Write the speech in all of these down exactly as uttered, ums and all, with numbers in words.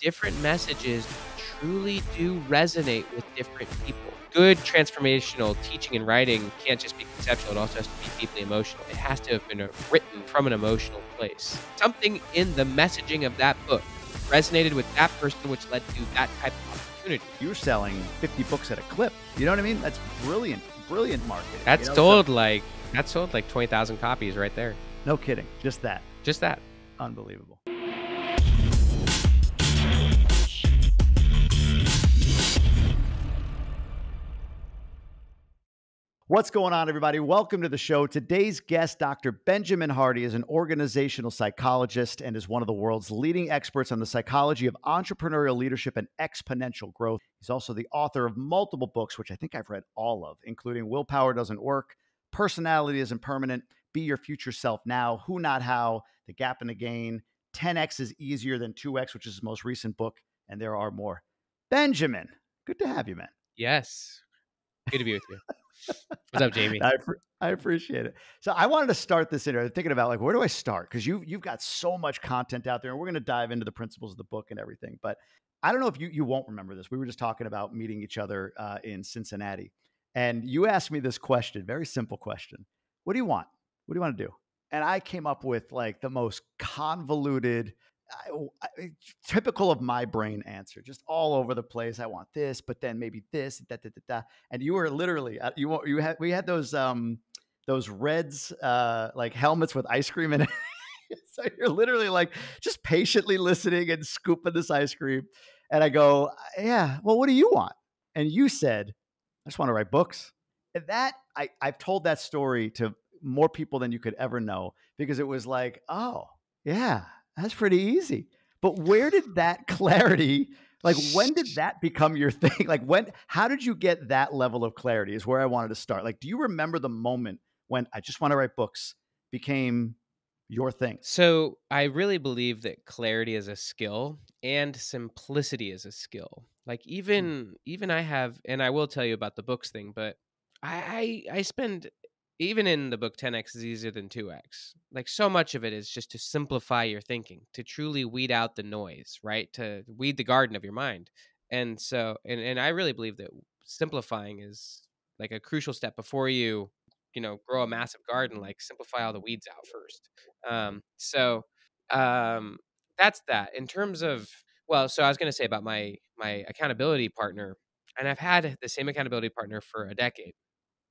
different messages truly do resonate with different people. Good transformational teaching and writing can't just be conceptual. It also has to be deeply emotional. It has to have been written from an emotional place. Something in the messaging of that book resonated with that person, which led to that type of opportunity. You're selling fifty books at a clip. You know what I mean? That's brilliant, brilliant marketing. That's you know? sold so, like that's sold like twenty thousand copies right there. No kidding. Just that. Just that. Unbelievable. What's going on, everybody? Welcome to the show. Today's guest, Doctor Benjamin Hardy, is an organizational psychologist and is one of the world's leading experts on the psychology of entrepreneurial leadership and exponential growth. He's also the author of multiple books, which I think I've read all of, including Willpower Doesn't Work, Personality Is Impermanent, Be Your Future Self Now, Who Not How, The Gap and the Gain, ten X Is Easier Than two X, which is his most recent book, and there are more. Benjamin, good to have you, man. Yes. Good to be with you. What's up, Jamie? I, I appreciate it. So I wanted to start this interview thinking about, like, where do I start? Because you, you've got so much content out there, and we're going to dive into the principles of the book and everything. But I don't know if you, you won't remember this. We were just talking about meeting each other uh, in Cincinnati. And you asked me this question, very simple question. What do you want? What do you want to do? And I came up with like the most convoluted, I, I, typical of my brain answer, just all over the place. I want this, but then maybe this, da, da, da, da. And you were literally, you you had, we had those, um, those Reds, uh, like helmets with ice cream in it. So you're literally like just patiently listening and scooping this ice cream. And I go, yeah, well, what do you want? And you said, I just want to write books. And that I I've told that story to more people than you could ever know, because it was like, oh yeah, that's pretty easy. But where did that clarity, like when did that become your thing? Like when, how did you get that level of clarity is where I wanted to start. Like, do you remember the moment when I just want to write books became your thing? So I really believe that clarity is a skill and simplicity is a skill. Like even, mm. even I have, and I will tell you about the books thing, but I, I, I spend, even in the book, ten X Is Easier Than two X, like so much of it is just to simplify your thinking, to truly weed out the noise, right? To weed the garden of your mind. And so, and, and I really believe that simplifying is like a crucial step before you, you know, grow a massive garden, like simplify all the weeds out first. Um, so um, that's that. In terms of, well, so I was going to say about my, my accountability partner, and I've had the same accountability partner for a decade.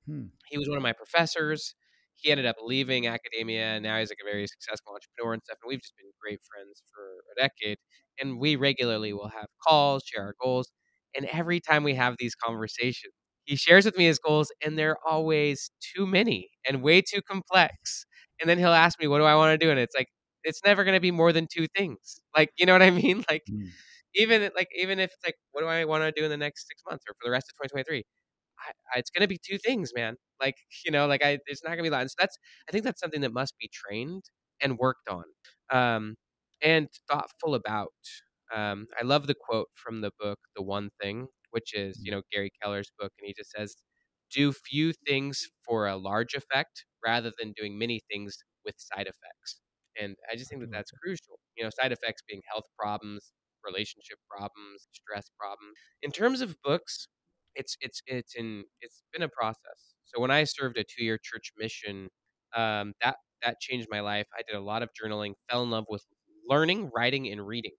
Hmm. He was one of my professors. He ended up leaving academia, and now he's like a very successful entrepreneur and stuff. And we've just been great friends for a decade. And we regularly will have calls, share our goals. And every time we have these conversations, he shares with me his goals, and they're always too many and way too complex. And then he'll ask me, what do I want to do? And it's like, it's never going to be more than two things. Like, you know what I mean? Like, hmm. even like even if it's like, what do I want to do in the next six months or for the rest of twenty twenty-three? I, it's going to be two things, man. Like, you know, like I, there's not gonna be a lot. And so that's, I think that's something that must be trained and worked on, um, and thoughtful about. Um, I love the quote from the book, The One Thing, which is, you know, Gary Keller's book. And he just says, do few things for a large effect rather than doing many things with side effects. And I just think that that's crucial, you know, side effects being health problems, relationship problems, stress problems. In terms of books, It's it's it's in it's been a process. So when I served a two-year church mission, um, that that changed my life. I did a lot of journaling, fell in love with learning, writing, and reading,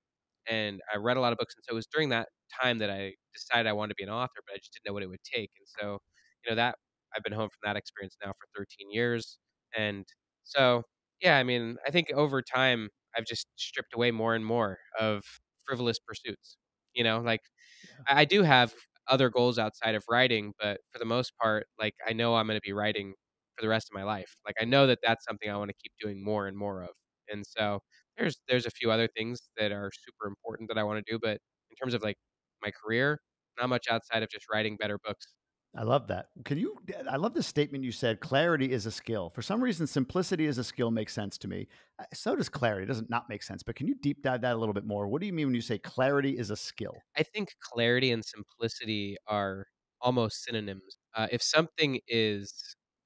and I read a lot of books. And so it was during that time that I decided I wanted to be an author, but I just didn't know what it would take. And so, you know, that I've been home from that experience now for thirteen years. And so, yeah, I mean, I think over time I've just stripped away more and more of frivolous pursuits. You know, like yeah. I, I do have other goals outside of writing, but for the most part, like I know I'm going to be writing for the rest of my life. Like I know that that's something I want to keep doing more and more of. And so there's, there's a few other things that are super important that I want to do. But in terms of like my career, not much outside of just writing better books. I love that. Can you, I love the statement you said, clarity is a skill. For some reason, simplicity is a skill makes sense to me. So does clarity. It doesn't not make sense, but can you deep dive that a little bit more? What do you mean when you say clarity is a skill? I think clarity and simplicity are almost synonyms. Uh, if something is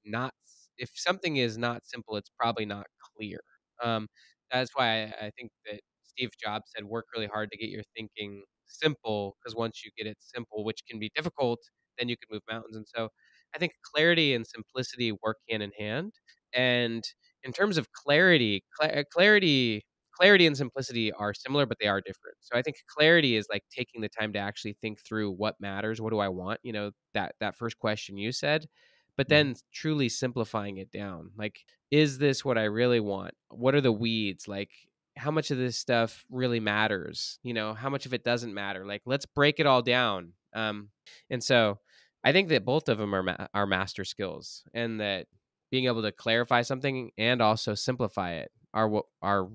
not, if something is not simple, it's probably not clear. Um, that's why I, I think that Steve Jobs said, work really hard to get your thinking simple, because once you get it simple, which can be difficult, then you can move mountains. And so I think clarity and simplicity work hand in hand. And in terms of clarity, cl- clarity, clarity and simplicity are similar, but they are different. So I think clarity is like taking the time to actually think through what matters. What do I want? You know, that, that first question you said, but then truly simplifying it down. Like, is this what I really want? What are the weeds? Like, how much of this stuff really matters? You know, how much of it doesn't matter? Like, let's break it all down. Um, and so I think that both of them are, ma- are master skills, and that being able to clarify something and also simplify it are what are,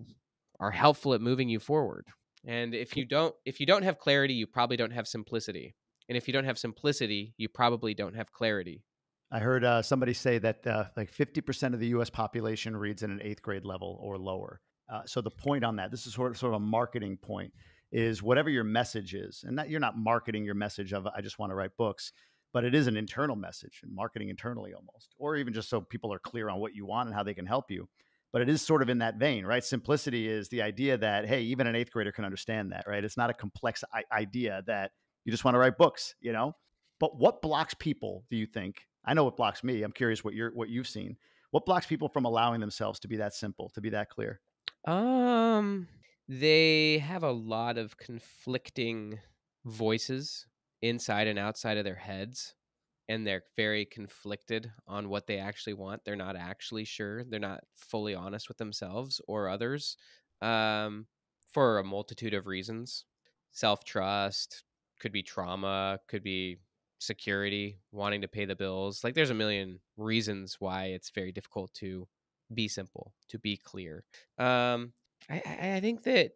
are helpful at moving you forward. And if you don't, if you don't have clarity, you probably don't have simplicity. And if you don't have simplicity, you probably don't have clarity. I heard uh, somebody say that uh, like fifty percent of the U S population reads at an eighth grade level or lower. Uh, so the point on that, this is sort of sort of a marketing point, is whatever your message is, and that you're not marketing your message of, I just want to write books, but it is an internal message and marketing internally almost, or even just so people are clear on what you want and how they can help you. But it is sort of in that vein, right? Simplicity is the idea that, hey, even an eighth grader can understand that, right? It's not a complex I- idea that you just want to write books, you know? But what blocks people, do you think? I know what blocks me. I'm curious what you're, what you've seen. What blocks people from allowing themselves to be that simple, to be that clear? Um, they have a lot of conflicting voices inside and outside of their heads, and they're very conflicted on what they actually want. They're not actually sure. They're not fully honest with themselves or others, um, for a multitude of reasons. Self-trust, could be trauma, could be security, wanting to pay the bills. Like, there's a million reasons why it's very difficult to be simple, to be clear. Um, I, I think that,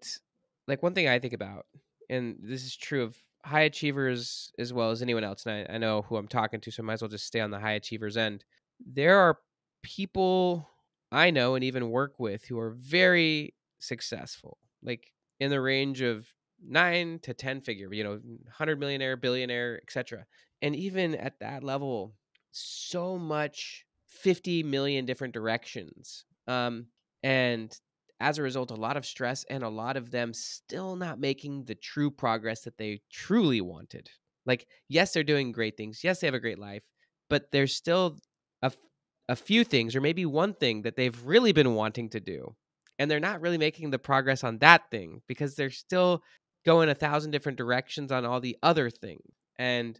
like, one thing I think about, and this is true of high achievers as well as anyone else, and I, I know who I'm talking to, so I might as well just stay on the high achievers end. There are people I know and even work with who are very successful, like in the range of nine to ten figure, you know, one hundred millionaire, billionaire, et cetera. And even at that level, so much, fifty million different directions. Um, and as a result, a lot of stress, and a lot of them still not making the true progress that they truly wanted. Like, yes, they're doing great things. Yes, they have a great life, but there's still a, a few things, or maybe one thing, that they've really been wanting to do. And they're not really making the progress on that thing because they're still going a thousand different directions on all the other things. And,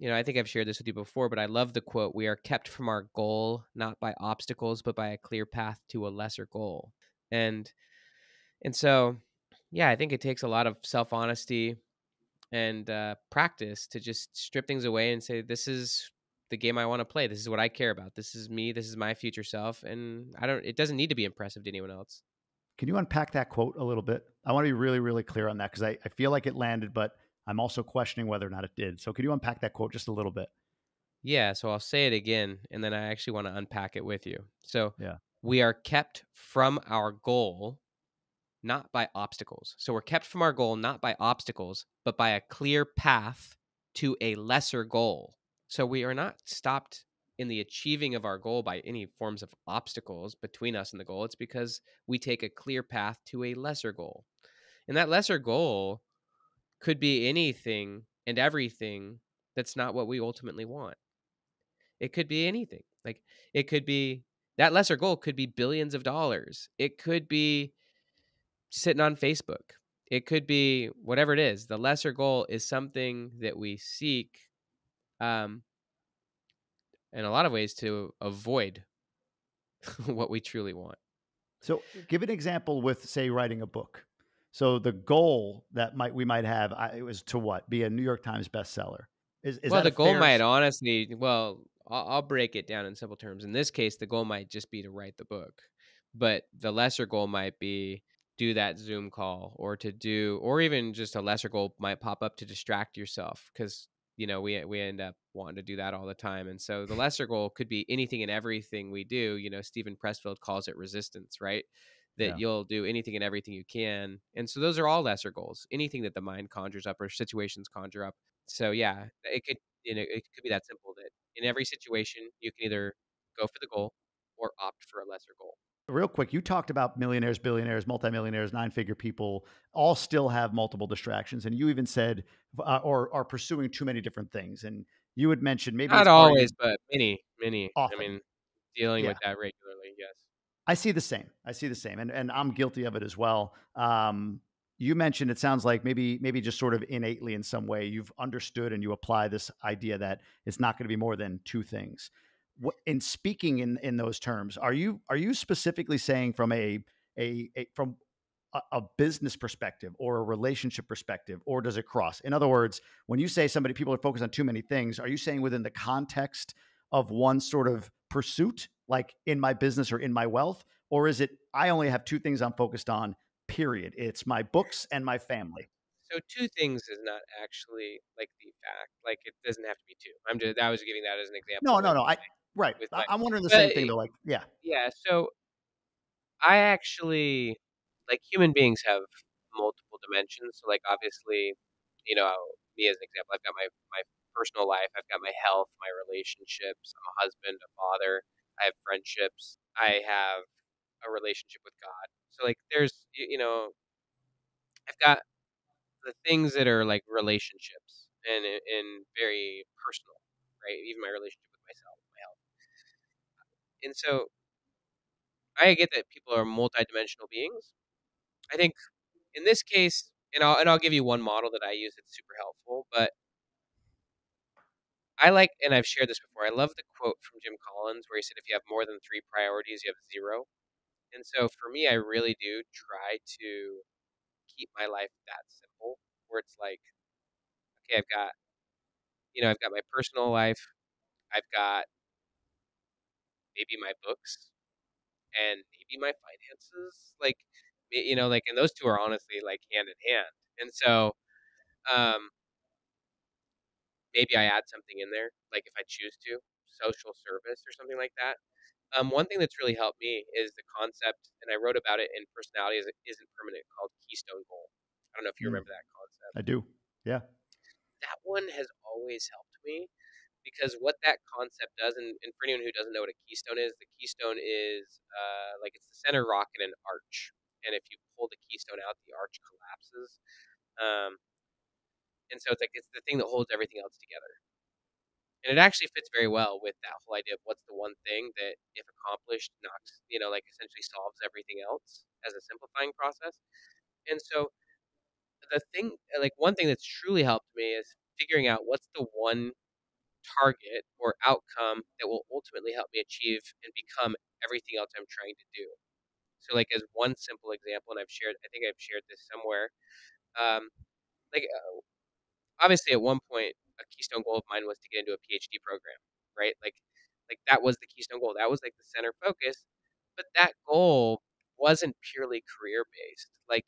you know, I think I've shared this with you before, but I love the quote, "We are kept from our goal, not by obstacles, but by a clear path to a lesser goal." And, and so, yeah, I think it takes a lot of self-honesty and uh, practice to just strip things away and say, this is the game I want to play. This is what I care about. This is me. This is my future self. And I don't, it doesn't need to be impressive to anyone else. Can you unpack that quote a little bit? I want to be really, really clear on that, because I, I feel like it landed, but I'm also questioning whether or not it did. So could you unpack that quote just a little bit? Yeah. So I'll say it again, and then I actually want to unpack it with you. So yeah. We are kept from our goal, not by obstacles. So we're kept from our goal, not by obstacles, but by a clear path to a lesser goal. So we are not stopped in the achieving of our goal by any forms of obstacles between us and the goal. It's because we take a clear path to a lesser goal. And that lesser goal could be anything and everything that's not what we ultimately want. It could be anything. Like, it could be, that lesser goal could be billions of dollars. It could be sitting on Facebook. It could be whatever it is. The lesser goal is something that we seek, um, in a lot of ways, to avoid what we truly want. So give an example with, say, writing a book. So the goal that might we might have, I, it was to what? Be a New York Times bestseller. Is, is well, that the goal might s- honestly, well, I'll, I'll break it down in simple terms. In this case, the goal might just be to write the book, but the lesser goal might be do that Zoom call, or to do, or even just a lesser goal might pop up to distract yourself, because, you know, we we end up wanting to do that all the time. And so the lesser goal could be anything and everything we do. You know, Steven Pressfield calls it resistance, right? That yeah. You'll do anything and everything you can. And so those are all lesser goals, anything that the mind conjures up or situations conjure up. So yeah, it could, you know, it could be that simple, that in every situation, you can either go for the goal or opt for a lesser goal. Real quick, you talked about millionaires, billionaires, multimillionaires, nine-figure people all still have multiple distractions. And you even said, uh, or are pursuing too many different things. And you had mentioned maybe— Not always, but many, many. Often. I mean, dealing yeah. with that regularly, yes. I see the same. I see the same. And and I'm guilty of it as well. Um, you mentioned, it sounds like maybe maybe just sort of innately in some way, you've understood and you apply this idea that it's not going to be more than two things. In speaking in, in those terms, are you are you specifically saying from a a, a from a, a business perspective or a relationship perspective, or does it cross? In other words, when you say somebody people are focused on too many things, are you saying within the context of one sort of pursuit, like in my business or in my wealth, or is it I only have two things I'm focused on? Period. It's my books and my family. So two things is not actually like the fact. Like it doesn't have to be two. I'm just I was giving that as an example. No, no, no. I. Right. I'm wondering the but, same thing, but like, yeah. Yeah. So I actually, like human beings have multiple dimensions. So like, obviously, you know, me as an example, I've got my, my personal life. I've got my health, my relationships. I'm a husband, a father. I have friendships. I have a relationship with God. So like there's, you know, I've got the things that are like relationships and, and very personal, right? Even my relationship with myself. And so I get that people are multidimensional beings. I think in this case, and I'll, and I'll give you one model that I use that's super helpful, but I like, and I've shared this before, I love the quote from Jim Collins where he said, if you have more than three priorities, you have zero. And so for me, I really do try to keep my life that simple where it's like, okay, I've got, you know, I've got my personal life. I've got maybe my books, and maybe my finances, like, you know, like, and those two are honestly like hand in hand. And so, um, maybe I add something in there, like if I choose to, social service or something like that. Um, one thing that's really helped me is the concept, and I wrote about it in Personality Is Isn't Permanent, called Keystone Goal. I don't know if you mm. remember that concept. I do. Yeah. That one has always helped me. Because what that concept does, and, and for anyone who doesn't know what a keystone is, the keystone is uh, like it's the center rock in an arch. And if you pull the keystone out, the arch collapses. Um, and so it's like it's the thing that holds everything else together. And it actually fits very well with that whole idea of what's the one thing that, if accomplished, knocks, you know, like essentially solves everything else as a simplifying process. And so the thing, like one thing that's truly helped me is figuring out what's the one target or outcome that will ultimately help me achieve and become everything else I'm trying to do. So like as one simple example, and I've shared, I think I've shared this somewhere. Um, like uh, obviously at one point, a keystone goal of mine was to get into a P H D program, right? Like, like that was the keystone goal. That was like the center focus, but that goal wasn't purely career based. Like,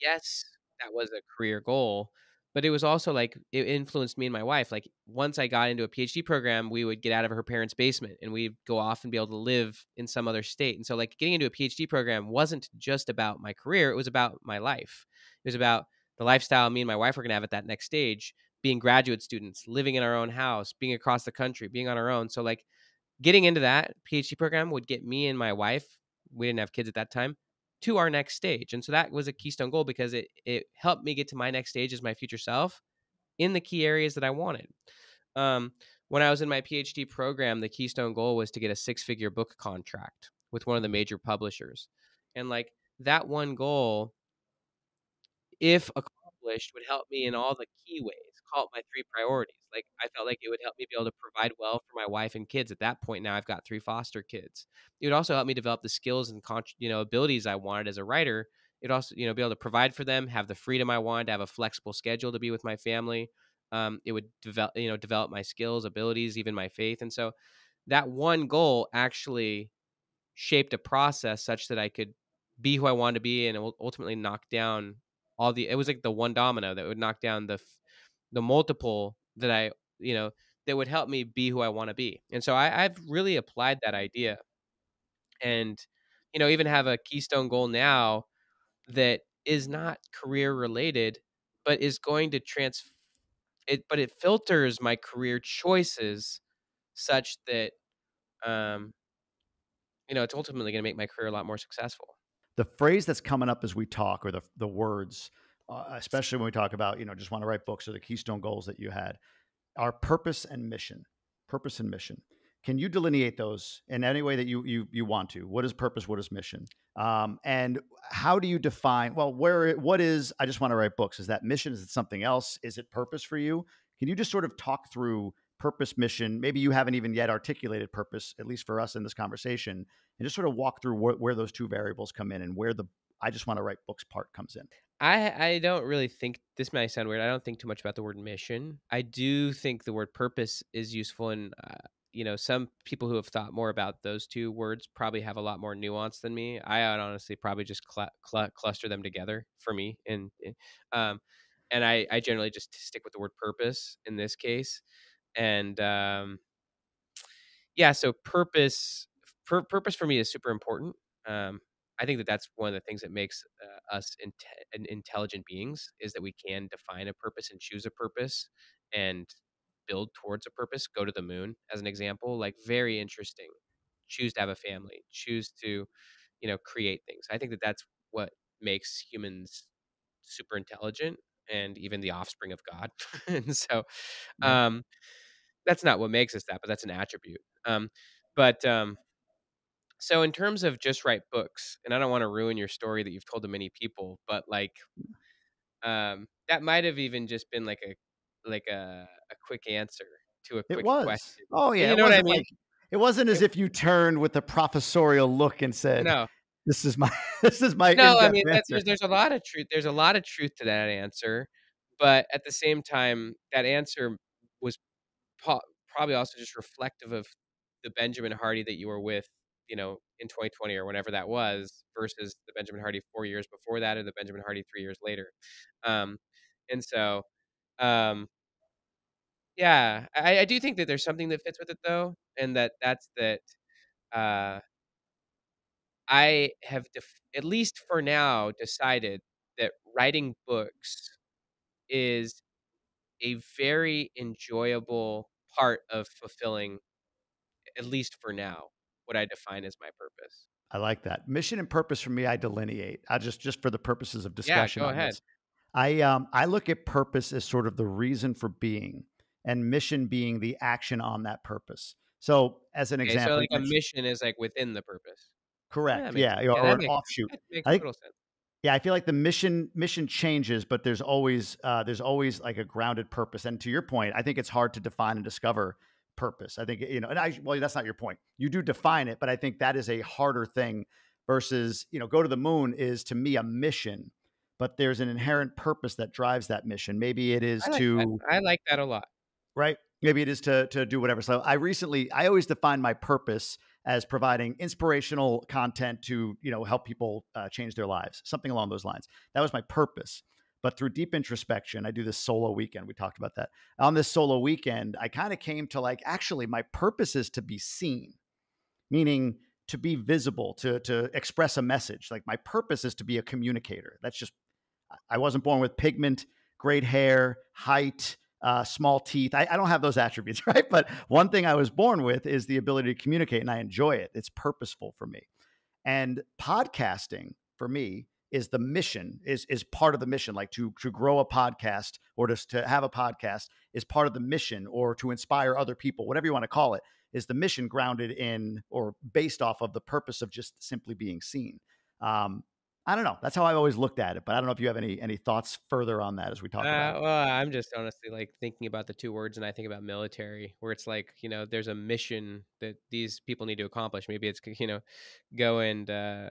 yes, that was a career goal, but it was also like, it influenced me and my wife. Like once I got into a P H D program, we would get out of her parents' basement and we'd go off and be able to live in some other state. And so like getting into a P H D program wasn't just about my career. It was about my life. It was about the lifestyle me and my wife were going to have at that next stage, being graduate students, living in our own house, being across the country, being on our own. So like getting into that P H D program would get me and my wife, we didn't have kids at that time, to our next stage. And so that was a keystone goal because it it helped me get to my next stage as my future self in the key areas that I wanted. Um, when I was in my P H D program, the keystone goal was to get a six-figure book contract with one of the major publishers. And like that one goal, if accomplished, would help me in all the key ways, call it my three priorities. Like I felt like it would help me be able to provide well for my wife and kids. At that point now, I've got three foster kids. It would also help me develop the skills and you know abilities I wanted as a writer. It also you know be able to provide for them, have the freedom I wanted, have a flexible schedule to be with my family. Um, it would develop you know develop my skills, abilities, even my faith. And so that one goal actually shaped a process such that I could be who I wanted to be and ultimately knock down all the. It was like the one domino that would knock down the the multiple. that I, you know, that would help me be who I want to be. And so I, I've really applied that idea and, you know, even have a keystone goal now that is not career related, but is going to transfer it, but it filters my career choices such that um, you know, it's ultimately going to make my career a lot more successful. The phrase that's coming up as we talk, or the, the words, uh, especially when we talk about, you know, just want to write books, or the keystone goals that you had, are purpose and mission, purpose and mission. Can you delineate those in any way that you, you, you want to? What is purpose? What is mission? Um, and how do you define, well, where, what is, I just want to write books. Is that mission? Is it something else? Is it purpose for you? Can you just sort of talk through purpose, mission? Maybe you haven't even yet articulated purpose, at least for us in this conversation, and just sort of walk through wh- where those two variables come in and where the, I just want to write books part comes in. I, I don't really think, this may sound weird, I don't think too much about the word mission. I do think the word purpose is useful, and uh, you know, some people who have thought more about those two words probably have a lot more nuance than me. I would honestly probably just cl- cl- cluster them together for me. And um, and I, I generally just stick with the word purpose in this case. And um, yeah, so purpose, pur- purpose for me is super important. Um, I think that that's one of the things that makes uh, us in- intelligent beings, is that we can define a purpose and choose a purpose and build towards a purpose. Go to the moon as an example, like very interesting, choose to have a family, choose to, you know, create things. I think that that's what makes humans super intelligent and even the offspring of God. And so um, that's not what makes us that, but that's an attribute. Um, but um, so in terms of just write books, and I don't want to ruin your story that you've told to many people, but like um, that might've even just been like a, like a, a quick answer to a quick it was. question. Oh yeah. You know what I mean? Like, it wasn't as if you turned with a professorial look and said, no, this is my, this is my, no, I mean, that's, there's a lot of truth. There's a lot of truth to that answer, but at the same time, that answer was po- probably also just reflective of the Benjamin Hardy that you were with, you know, in twenty twenty or whenever that was, versus the Benjamin Hardy four years before that, or the Benjamin Hardy three years later. Um, and so, um, Yeah, I, I do think that there's something that fits with it, though, and that that's that uh, I have, def- at least for now, decided that writing books is a very enjoyable part of fulfilling, at least for now, what I define as my purpose. I like that. Mission and purpose for me, I delineate. I just, just for the purposes of discussion. Yeah, go ahead. This, I um I look at purpose as sort of the reason for being, and mission being the action on that purpose. So as an okay, example, so like a mission is like within the purpose. Correct. Yeah. yeah. Or, or an makes, offshoot. Makes I think, total sense. Yeah. I feel like the mission, mission changes, but there's always, uh, there's always like a grounded purpose. And to your point, I think it's hard to define and discover purpose. I think, you know, and I, well, that's not your point. You do define it, but I think that is a harder thing versus, you know, go to the moon is to me a mission, but there's an inherent purpose that drives that mission. Maybe it is I like to, that. I like that a lot. Right? Maybe it is to to do whatever. So I recently, I always define my purpose as providing inspirational content to, you know, help people uh, change their lives, something along those lines. That was my purpose. But through deep introspection, I do this solo weekend. We talked about that. On this solo weekend, I kind of came to like, actually, my purpose is to be seen, meaning to be visible, to to express a message. Like my purpose is to be a communicator. That's just, I wasn't born with pigment, great hair, height, Uh, small teeth. I, I don't have those attributes, right? But one thing I was born with is the ability to communicate, and I enjoy it. It's purposeful for me. And podcasting for me is the mission, is is part of the mission, like to to grow a podcast or just to have a podcast is part of the mission, or to inspire other people, whatever you want to call it, is the mission grounded in or based off of the purpose of just simply being seen. Um, I don't know. That's how I've always looked at it, but I don't know if you have any any thoughts further on that as we talk uh, about it. Well, I'm just honestly like thinking about the two words, and I think about military, where it's like, you know, there's a mission that these people need to accomplish. Maybe it's, you know, go and uh,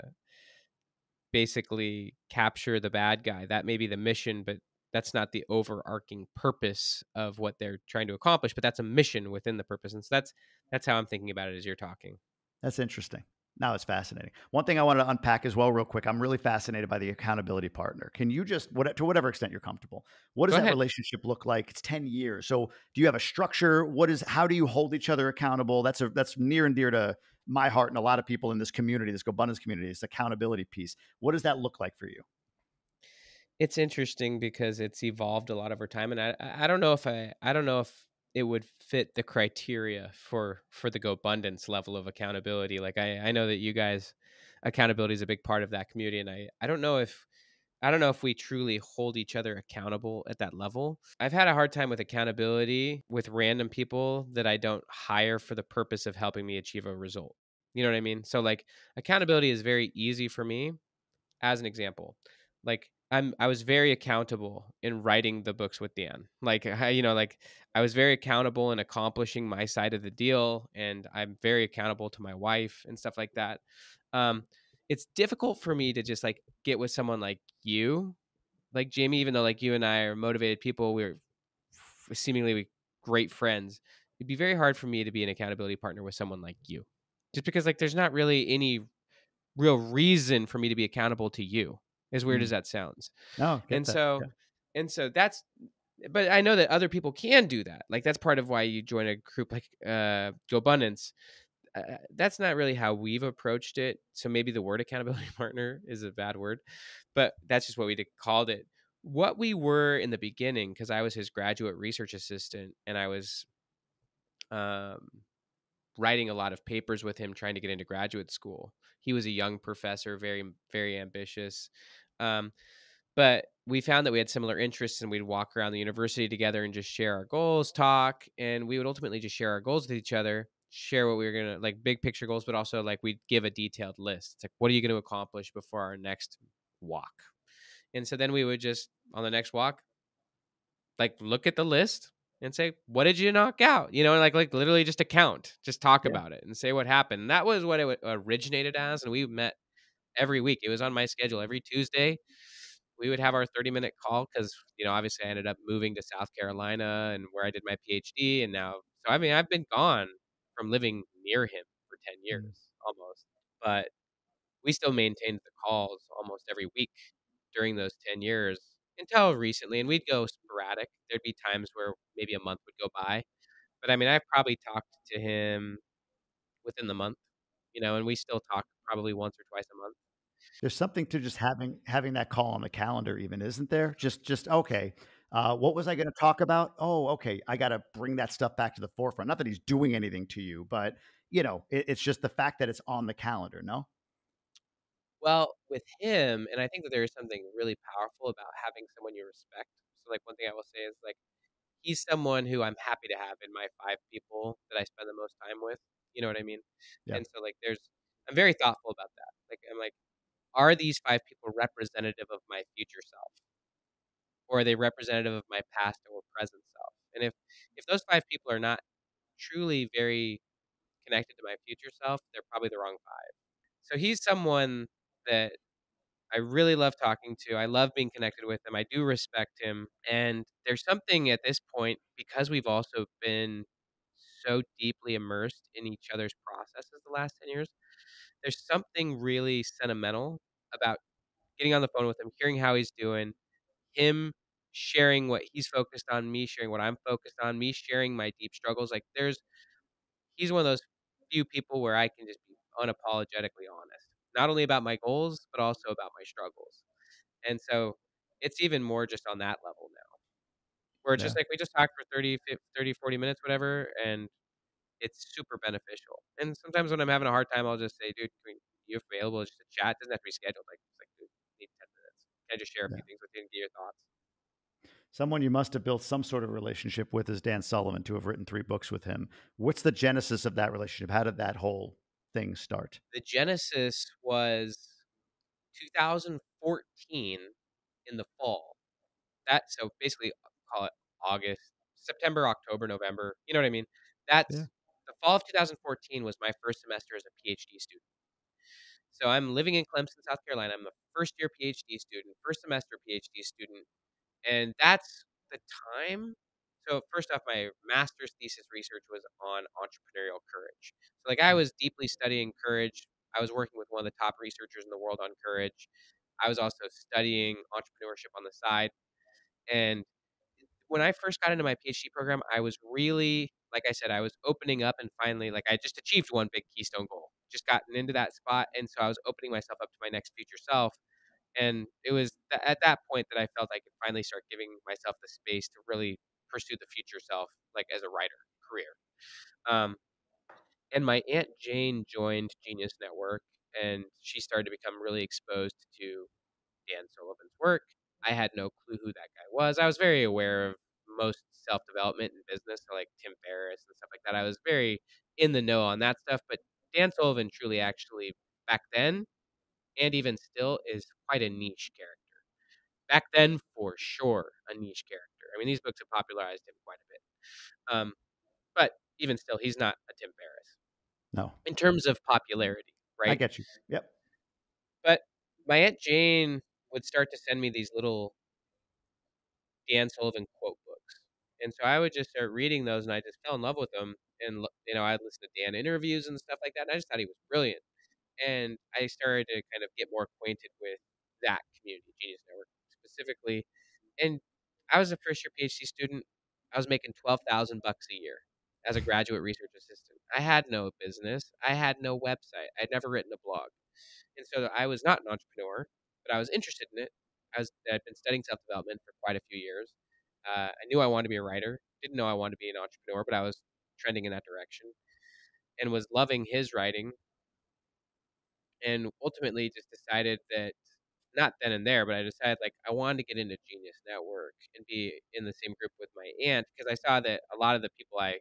basically capture the bad guy. That may be the mission, but that's not the overarching purpose of what they're trying to accomplish, but that's a mission within the purpose. And so that's that's how I'm thinking about it as you're talking. That's interesting. Now it's fascinating. One thing I wanted to unpack as well, real quick. I'm really fascinated by the accountability partner. Can you just, what, to whatever extent you're comfortable, what does Go that ahead. relationship look like? It's ten years. So do you have a structure? What is, how do you hold each other accountable? That's a, that's near and dear to my heart and a lot of people in this community, this GoBundance community, this accountability piece. What does that look like for you? It's interesting because it's evolved a lot over time. And I, I don't know if I, I don't know if it would fit the criteria for, for the GoBundance level of accountability. Like I, I know that you guys, accountability is a big part of that community. And I, I don't know if, I don't know if we truly hold each other accountable at that level. I've had a hard time with accountability with random people that I don't hire for the purpose of helping me achieve a result. You know what I mean? So like accountability is very easy for me. As an example, like I'm, I was very accountable in writing the books with Dan. Like, I, you know, like I was very accountable in accomplishing my side of the deal, and I'm very accountable to my wife and stuff like that. Um, It's difficult for me to just like get with someone like you, like Jamie, even though like you and I are motivated people, we're seemingly great friends. It'd be very hard for me to be an accountability partner with someone like you, just because like there's not really any real reason for me to be accountable to you, as weird mm. as that sounds. No, and that. so, yeah. and so that's, but I know that other people can do that. Like that's part of why you join a group like uh, GoBundance. Uh, that's not really how we've approached it. So maybe the word accountability partner is a bad word, but that's just what we did, called it. What we were in the beginning, because I was his graduate research assistant and I was um, writing a lot of papers with him trying to get into graduate school. He was a young professor, very, very ambitious. Um, but we found that we had similar interests, and we'd walk around the university together and just share our goals, talk, and we would ultimately just share our goals with each other. Share what we were going to, like big picture goals, but also like we'd give a detailed list. It's like, what are you going to accomplish before our next walk? And so then we would just on the next walk, like look at the list and say, what did you knock out? You know, like, like literally just account, just talk yeah. about it and say what happened. And that was what it originated as. And we met every week. It was on my schedule every Tuesday. We would have our thirty minute call. Cause you know, obviously I ended up moving to South Carolina and where I did my PhD. And now, so I mean, I've been gone from living near him for ten years almost, but we still maintained the calls almost every week during those ten years until recently. And we'd go sporadic. There'd be times where maybe a month would go by, but I mean, I've probably talked to him within the month, you know, and we still talk probably once or twice a month. There's something to just having, having that call on the calendar even, isn't there? Just, just, okay. Uh, what was I going to talk about? Oh, okay. I got to bring that stuff back to the forefront. Not that he's doing anything to you, but you know, it, it's just the fact that it's on the calendar. No? Well, with him, and I think that there is something really powerful about having someone you respect. So like one thing I will say is like, he's someone who I'm happy to have in my five people that I spend the most time with. You know what I mean? Yeah. And so like, there's, I'm very thoughtful about that. Like, I'm like, are these five people representative of my future self? Or are they representative of my past or present self? And if, if those five people are not truly very connected to my future self, they're probably the wrong five. So he's someone that I really love talking to. I love being connected with him. I do respect him. And there's something at this point, because we've also been so deeply immersed in each other's processes the last ten years, there's something really sentimental about getting on the phone with him, hearing how he's doing, him sharing what he's focused on, me sharing what I'm focused on, me sharing my deep struggles. Like there's, he's one of those few people where I can just be unapologetically honest, not only about my goals, but also about my struggles. And so it's even more just on that level now, where it's yeah. just like, we just talked for thirty, forty minutes, whatever. And it's super beneficial. And sometimes when I'm having a hard time, I'll just say, dude, can you available? It's just a chat. It doesn't have to be scheduled. Like, it's like, dude, need ten minutes. I just share a few yeah. things with you and get your thoughts. Someone you must have built some sort of relationship with is Dan Sullivan, to have written three books with him. What's the genesis of that relationship? How did that whole thing start? The genesis was two thousand fourteen in the fall. That so basically call it August, September, October, November. You know what I mean? That's yeah. the fall of two thousand fourteen was my first semester as a PhD student. So I'm living in Clemson, South Carolina. I'm a first year PhD student, first semester PhD student. And that's the time. So first off, my master's thesis research was on entrepreneurial courage. So like I was deeply studying courage. I was working with one of the top researchers in the world on courage. I was also studying entrepreneurship on the side. And when I first got into my PhD program, I was really, like I said, I was opening up and finally, like I just achieved one big keystone goal. Just gotten into that spot. And so I was opening myself up to my next future self. And it was th- at that point that I felt I could finally start giving myself the space to really pursue the future self, like as a writer career. Um, and my Aunt Jane joined Genius Network, and she started to become really exposed to Dan Sullivan's work. I had no clue who that guy was. I was very aware of most self-development and business, so like Tim Ferriss and stuff like that. I was very in the know on that stuff, but Dan Sullivan truly actually back then, and even still, is quite a niche character. Back then, for sure, a niche character. I mean, these books have popularized him quite a bit. Um, but even still, he's not a Tim Ferriss. No. In terms of popularity, right? I get you. Yep. But my Aunt Jane would start to send me these little Dan Sullivan quote books. And so I would just start reading those, and I just fell in love with them. And, you know, I'd listen to Dan interviews and stuff like that, and I just thought he was brilliant. And I started to kind of get more acquainted with that community, Genius Network specifically. And I was a first-year PhD student. I was making twelve thousand dollars bucks a year as a graduate research assistant. I had no business. I had no website. I'd never written a blog. And so I was not an entrepreneur, but I was interested in it. I was, I'd been studying self-development for quite a few years. Uh, I knew I wanted to be a writer. Didn't know I wanted to be an entrepreneur, but I was trending in that direction and was loving his writing. And ultimately just decided that, not then and there, but I decided like I wanted to get into Genius Network and be in the same group with my aunt, because I saw that a lot of the people I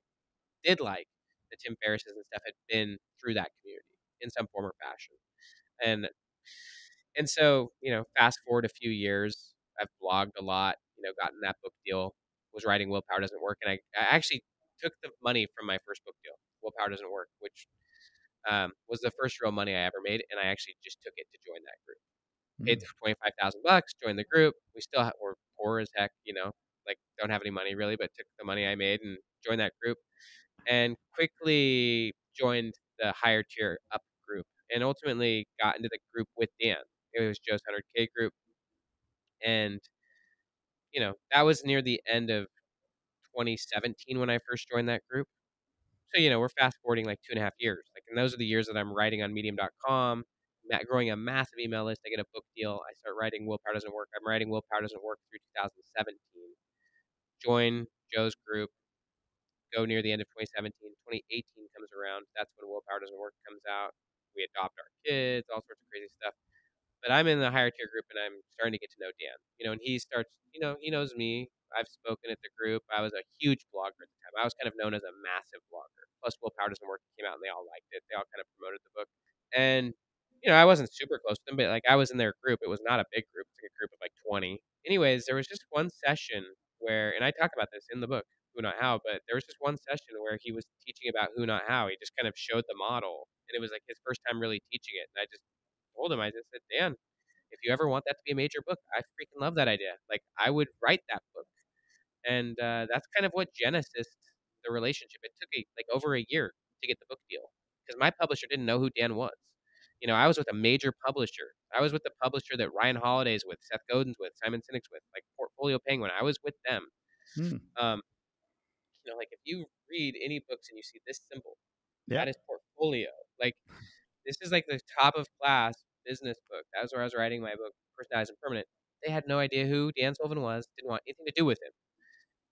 did like, the Tim Ferrisses and stuff, had been through that community in some form or fashion. And and so, you know, fast forward a few years, I've blogged a lot, you know, gotten that book deal, was writing Willpower Doesn't Work. And I, I actually took the money from my first book deal, Willpower Doesn't Work, which Um, was the first real money I ever made, and I actually just took it to join that group. Mm-hmm. Paid twenty five thousand bucks, joined the group. We still have, we're poor as heck, you know, like don't have any money really, but took the money I made and joined that group, and quickly joined the higher tier up group, and ultimately got into the group with Dan. It was Joe's one hundred K group, and you know that was near the end of twenty seventeen when I first joined that group. So, you know, we're fast forwarding like two and a half years. Like, and those are the years that I'm writing on Medium dot com, growing a massive email list. I get a book deal. I start writing Willpower Doesn't Work. I'm writing Willpower Doesn't Work through twenty seventeen. Join Joe's group. Go near the end of twenty seventeen. twenty eighteen comes around. That's when Willpower Doesn't Work comes out. We adopt our kids, all sorts of crazy stuff. But I'm in the higher tier group, and I'm starting to get to know Dan. You know, and he starts, you know, he knows me. I've spoken at the group. I was a huge blogger at the time. I was kind of known as a massive blogger. Plus, Willpower Doesn't Work came out, and they all liked it. They all kind of promoted the book. And, you know, I wasn't super close to them, but, like, I was in their group. It was not a big group. It's like a group of, like, twenty. Anyways, there was just one session where, and I talk about this in the book, Who Not How, but there was just one session where he was teaching about Who Not How. He just kind of showed the model, and it was, like, his first time really teaching it. And I just told him, I just said, Dan, if you ever want that to be a major book, I freaking love that idea. Like, I would write that book. And uh, that's kind of what genesis the relationship. It took a, like over a year to get the book deal because my publisher didn't know who Dan was. You know, I was with a major publisher. I was with the publisher that Ryan Holiday's with, Seth Godin's with, Simon Sinek's with, like Portfolio Penguin. I was with them. Hmm. Um, you know, like if you read any books and you see this symbol, yeah. That is Portfolio. Like this is like the top of class business book. That was where I was writing my book, Personality Is Impermanent. They had no idea who Dan Sullivan was. Didn't want anything to do with him.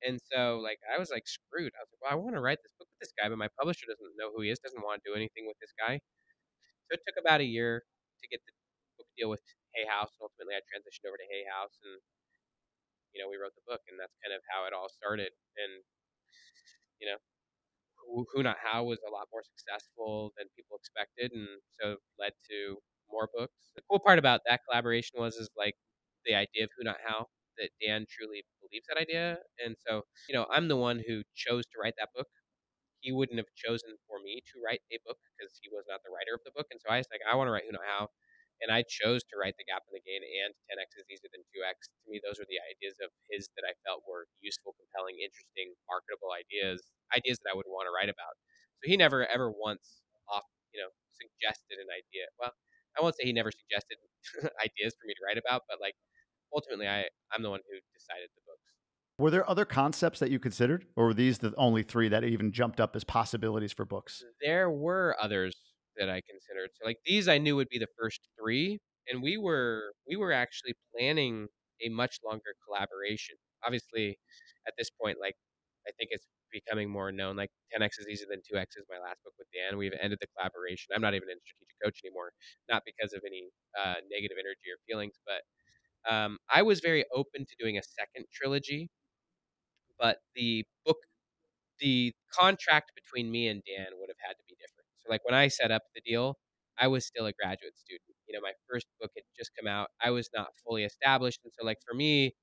And so, like, I was, like, screwed. I was like, well, I want to write this book with this guy, but my publisher doesn't know who he is, doesn't want to do anything with this guy. So it took about a year to get the book deal with Hay House. And ultimately, I transitioned over to Hay House, and, you know, we wrote the book, and that's kind of how it all started. And, you know, Who, Who Not How was a lot more successful than people expected, and so led to more books. The cool part about that collaboration was, is, like, the idea of Who Not How, that Dan truly believes that idea. And so, you know, I'm the one who chose to write that book. He wouldn't have chosen for me to write a book because he was not the writer of the book. And so I was like, I want to write Who Not How. And I chose to write The Gap and the Gain and ten X Is Easier Than two X. To me, those are the ideas of his that I felt were useful, compelling, interesting, marketable ideas, ideas that I would want to write about. So he never, ever once off, you know, suggested an idea. Well, I won't say he never suggested ideas for me to write about, but like, ultimately, I, I'm the one who decided the books. Were there other concepts that you considered, or were these the only three that even jumped up as possibilities for books? There were others that I considered. So like these I knew would be the first three. And we were we were actually planning a much longer collaboration. Obviously, at this point, like I think it's becoming more known. Like ten X is easier than two X is my last book with Dan. We've ended the collaboration. I'm not even in Strategic Coach anymore, not because of any uh, negative energy or feelings, but um, I was very open to doing a second trilogy, but the book, the contract between me and Dan would have had to be different. So like when I set up the deal, I was still a graduate student. You know, my first book had just come out. I was not fully established. And so like for me,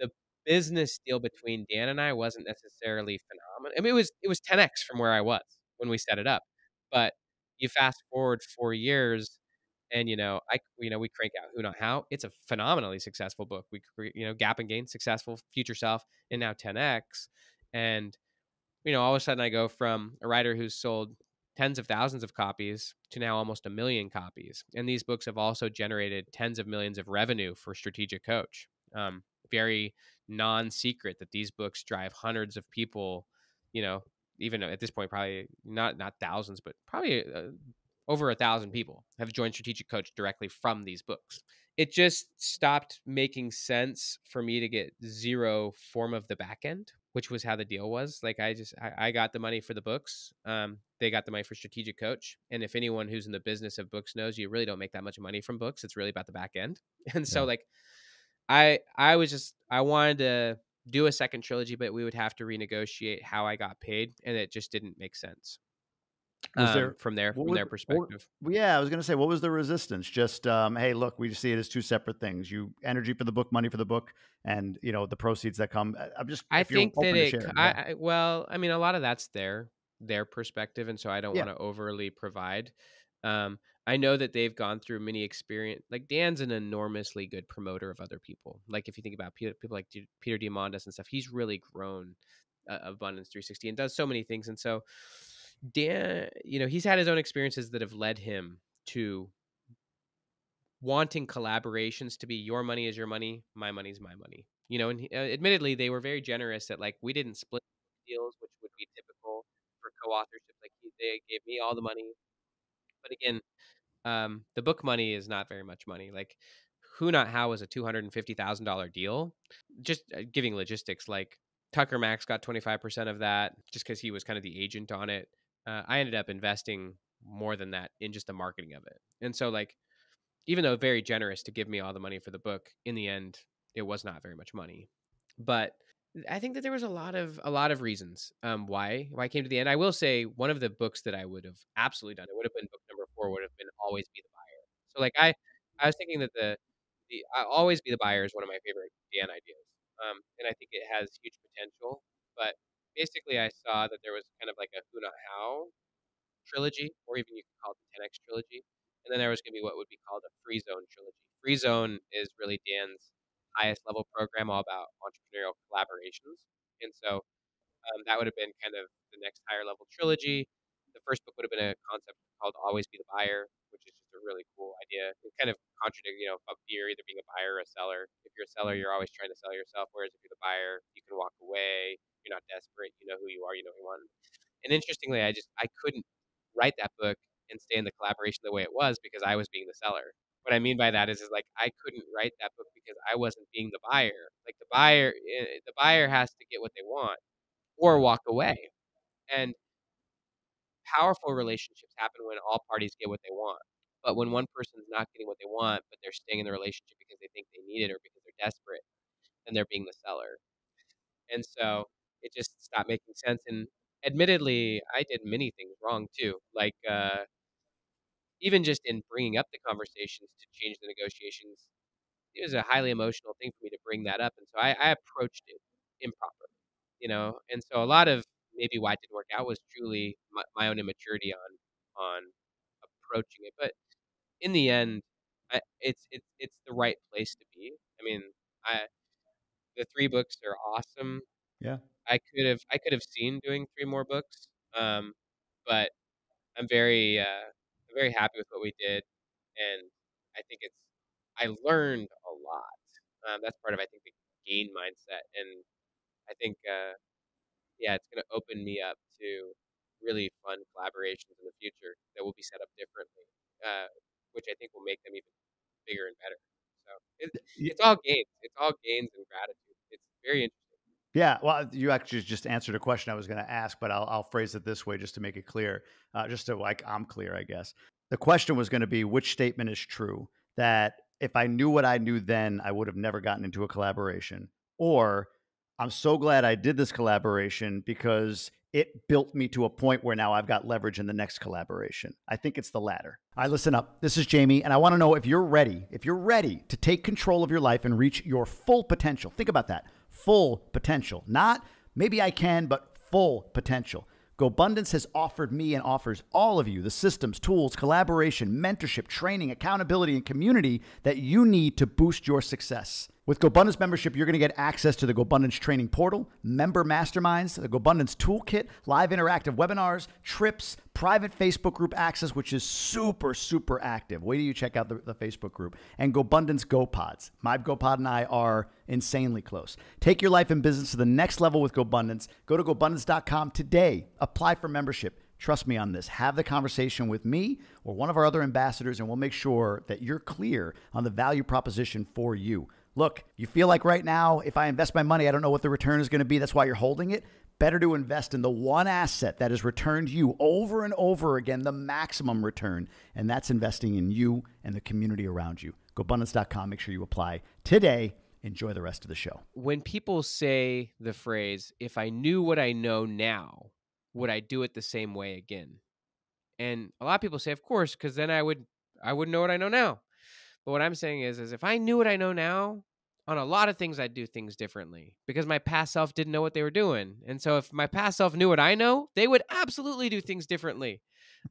the business deal between Dan and I wasn't necessarily phenomenal. I mean, it was it was ten X from where I was when we set it up. But you fast forward four years and, you know, I, you know, we crank out Who Not How. It's a phenomenally successful book. We, you know, Gap and Gain, successful, Future Self, and now ten X. And, you know, all of a sudden I go from a writer who's sold tens of thousands of copies to now almost a million copies. And these books have also generated tens of millions of revenue for Strategic Coach. Um, very non-secret that these books drive hundreds of people, you know, even at this point, probably not, not thousands, but probably uh, over a thousand people have joined Strategic Coach directly from these books. It just stopped making sense for me to get zero form of the back end, which was how the deal was. Like I just, I, I got the money for the books. Um, they got the money for Strategic Coach. And if anyone who's in the business of books knows, you really don't make that much money from books. It's really about the back end. And yeah. so like, I, I was just, I wanted to do a second trilogy, but we would have to renegotiate how I got paid. And it just didn't make sense. Was um, there, from their, from was, their perspective. What, yeah. I was going to say, what was the resistance? Just, um, hey, look, we just see it as two separate things. You energy for the book, money for the book, and you know, the proceeds that come. I'm just, I if think you're that it, share, I, yeah. I, well, I mean, a lot of that's their, their perspective. And so I don't yeah. want to overly provide. Um, I know that they've gone through many experience, like Dan's an enormously good promoter of other people. Like if you think about people like Peter Diamandis and stuff, he's really grown uh, Abundance three sixty and does so many things. And so Dan, you know, he's had his own experiences that have led him to wanting collaborations to be your money is your money, my money is my money. You know, and he, uh, admittedly, they were very generous at like, we didn't split deals, which would be typical for co-authorship. Like he, they gave me all the money. But again, um, the book money is not very much money. Like Who Not How is a two hundred fifty thousand dollars deal. Just uh, giving logistics, like Tucker Max got twenty-five percent of that just because he was kind of the agent on it. Uh, I ended up investing more than that in just the marketing of it. And so like, even though very generous to give me all the money for the book, in the end, it was not very much money. But I think that there was a lot of, a lot of reasons um, why, why I came to the end. I will say one of the books that I would have absolutely done, it would have been book number four, would have been Always Be the Buyer. So like, I, I was thinking that the, the Always Be the Buyer is one of my favorite Dan ideas. Um, and I think it has huge potential, but basically I saw that there was kind of like a Who Not How trilogy, or even you could call it the ten X trilogy. And then there was going to be what would be called a Free Zone trilogy. Free Zone is really Dan's highest level program, all about entrepreneurial collaborations. And so um, that would have been kind of the next higher level trilogy. The first book would have been a concept called Always Be the Buyer, which is just a really cool idea. It kind of contradicts, you know, up here, either being a buyer or a seller. If you're a seller, you're always trying to sell yourself. Whereas if you're the buyer, you can walk away. You're not desperate. You know who you are. You know what you want. And interestingly, I just, I couldn't write that book and stay in the collaboration the way it was because I was being the seller. What I mean by that is, is like, I couldn't write that book because I wasn't being the buyer. Like the buyer, the buyer has to get what they want or walk away. And powerful relationships happen when all parties get what they want. But when one person's not getting what they want, but they're staying in the relationship because they think they need it or because they're desperate, then they're being the seller. And so it just stopped making sense. And admittedly, I did many things wrong too. Like, uh, even just in bringing up the conversations to change the negotiations, it was a highly emotional thing for me to bring that up. And so I, I approached it improperly, you know? And so a lot of maybe why it didn't work out was truly my, my own immaturity on, on approaching it. But in the end, I, it's, it's, it's the right place to be. I mean, I, the three books are awesome. Yeah. I could have, I could have seen doing three more books. Um, but I'm very, uh, I'm very happy with what we did, and I think it's, I learned a lot. Um, that's part of, I think, the gain mindset, and I think, uh, yeah, it's going to open me up to really fun collaborations in the future that will be set up differently, uh, which I think will make them even bigger and better. So it, it's all gains. It's all gains and gratitude. It's very interesting. Yeah, well, you actually just answered a question I was going to ask, but I'll, I'll phrase it this way just to make it clear, uh, just to like I'm clear, I guess. The question was going to be, which statement is true? That if I knew what I knew then, I would have never gotten into a collaboration. Or I'm so glad I did this collaboration because it built me to a point where now I've got leverage in the next collaboration. I think it's the latter. All right, listen up. This is Jamie, and I want to know if you're ready, if you're ready to take control of your life and reach your full potential. Think about that. Full potential. Not maybe I can, but full potential. GoBundance has offered me and offers all of you the systems, tools, collaboration, mentorship, training, accountability, and community that you need to boost your success. With GoBundance membership, you're going to get access to the GoBundance training portal, member masterminds, the GoBundance toolkit, live interactive webinars, trips, private Facebook group access, which is super, super active. Wait till you check out the, the Facebook group. And GoBundance GoPods. My GoPod and I are insanely close. Take your life and business to the next level with GoBundance. Go to GoBundance dot com today. Apply for membership. Trust me on this. Have the conversation with me or one of our other ambassadors, and we'll make sure that you're clear on the value proposition for you. Look, you feel like right now, if I invest my money, I don't know what the return is going to be. That's why you're holding it. Better to invest in the one asset that has returned you over and over again, the maximum return. And that's investing in you and the community around you. GoBundance dot com. Make sure you apply today. Enjoy the rest of the show. When people say the phrase, if I knew what I know now, would I do it the same way again? And a lot of people say, of course, because then I would, I wouldn't know what I know now. But what I'm saying is, is if I knew what I know now, on a lot of things, I'd do things differently because my past self didn't know what they were doing. And so if my past self knew what I know, they would absolutely do things differently.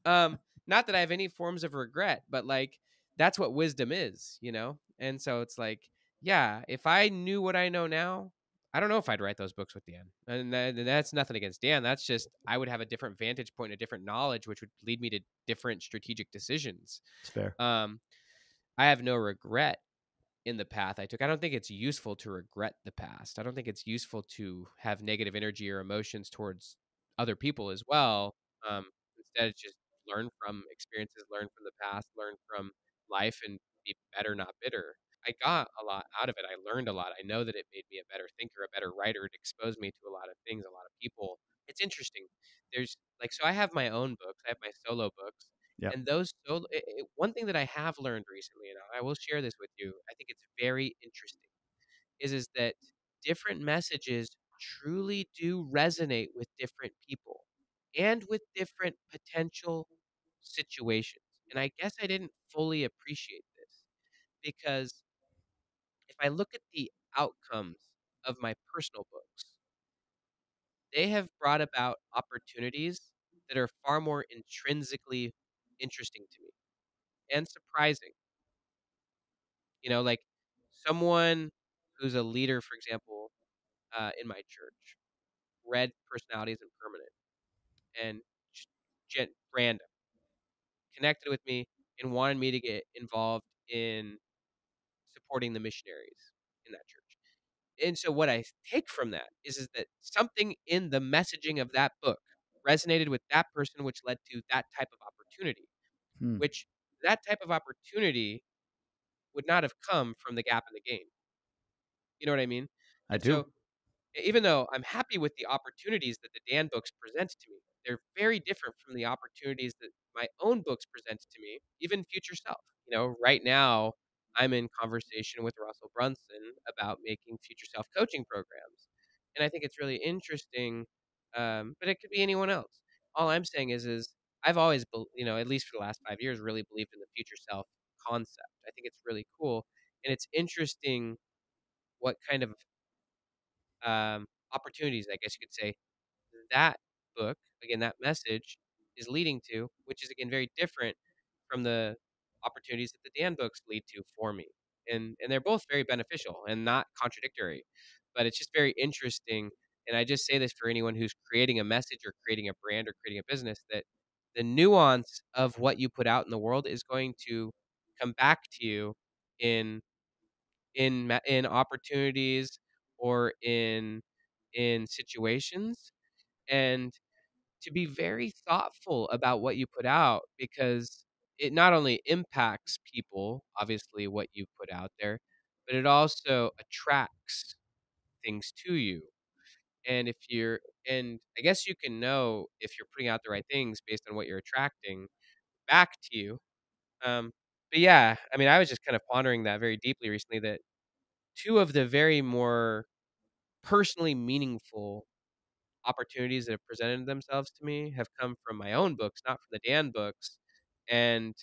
Um, not that I have any forms of regret, but like, that's what wisdom is, you know? And so it's like, yeah, if I knew what I know now, I don't know if I'd write those books with Dan. And, that, and that's nothing against Dan. That's just, I would have a different vantage point, a different knowledge, which would lead me to different strategic decisions. It's fair. Um, I have no regret in the path I took. I don't think it's useful to regret the past. I don't think it's useful to have negative energy or emotions towards other people as well. Um, instead, just learn from experiences, learn from the past, learn from life, and be better, not bitter. I got a lot out of it. I learned a lot. I know that it made me a better thinker, a better writer. It exposed me to a lot of things, a lot of people. It's interesting. There's like, so I have my own books. I have my solo books. Yep. And those, so it, it, one thing that I have learned recently, and I will share this with you, I think it's very interesting, is, is that different messages truly do resonate with different people and with different potential situations. And I guess I didn't fully appreciate this because if I look at the outcomes of my personal books, they have brought about opportunities that are far more intrinsically interesting to me and surprising. You know, like someone who's a leader, for example, uh, in my church, read Personality Is Impermanent and just random connected with me and wanted me to get involved in supporting the missionaries in that church. And so what I take from that is, is that something in the messaging of that book resonated with that person, which led to that type of opportunity, hmm. which that type of opportunity would not have come from The Gap and the Gain. You know what I mean? I and do. So, even though I'm happy with the opportunities that the Dan books present to me, they're very different from the opportunities that my own books present to me, even Future Self. You know, right now I'm in conversation with Russell Brunson about making Future Self coaching programs. And I think it's really interesting. Um, but it could be anyone else. All I'm saying is, is I've always, be- you know, at least for the last five years, really believed in the Future Self concept. I think it's really cool. And it's interesting what kind of um, opportunities, I guess you could say, that book, again, that message is leading to, which is, again, very different from the opportunities that the Dan books lead to for me. And, and they're both very beneficial and not contradictory. But it's just very interesting. And I just say this for anyone who's creating a message or creating a brand or creating a business, that the nuance of what you put out in the world is going to come back to you in in in opportunities or in in situations, and to be very thoughtful about what you put out, because it not only impacts people, obviously, what you put out there, but it also attracts things to you. And if you're, and I guess you can know if you're putting out the right things based on what you're attracting back to you. Um, but yeah, I mean, I was just kind of pondering that very deeply recently, that two of the very more personally meaningful opportunities that have presented themselves to me have come from my own books, not from the Dan books. And,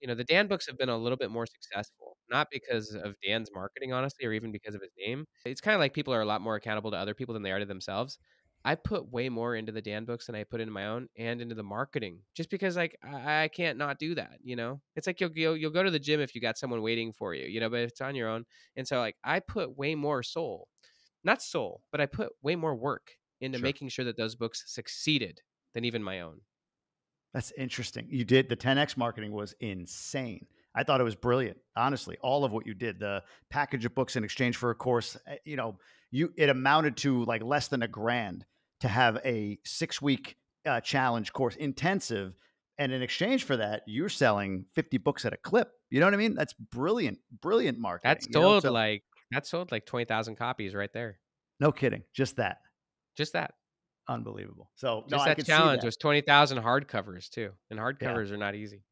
you know, the Dan books have been a little bit more successful, not because of Dan's marketing, honestly, or even because of his name. It's kind of like people are a lot more accountable to other people than they are to themselves. I put way more into the Dan books than I put into my own, and into the marketing, just because like I, I can't not do that. You know, it's like you'll, you'll you'll go to the gym if you got someone waiting for you, you know, but it's on your own. And so like I put way more soul, not soul, but I put way more work into sure. making sure that those books succeeded than even my own. That's interesting. You did the ten X marketing was insane. I thought it was brilliant. Honestly, all of what you did, the package of books in exchange for a course, you know, you, it amounted to like less than a grand to have a six week uh, challenge course intensive. And in exchange for that, you're selling fifty books at a clip. You know what I mean? That's brilliant, brilliant marketing. That's sold, you know? so, like, that sold like twenty thousand copies right there. No kidding. Just that. Just that. Unbelievable. So just no, that challenge that. was twenty thousand hardcovers too. And hardcovers yeah. are not easy.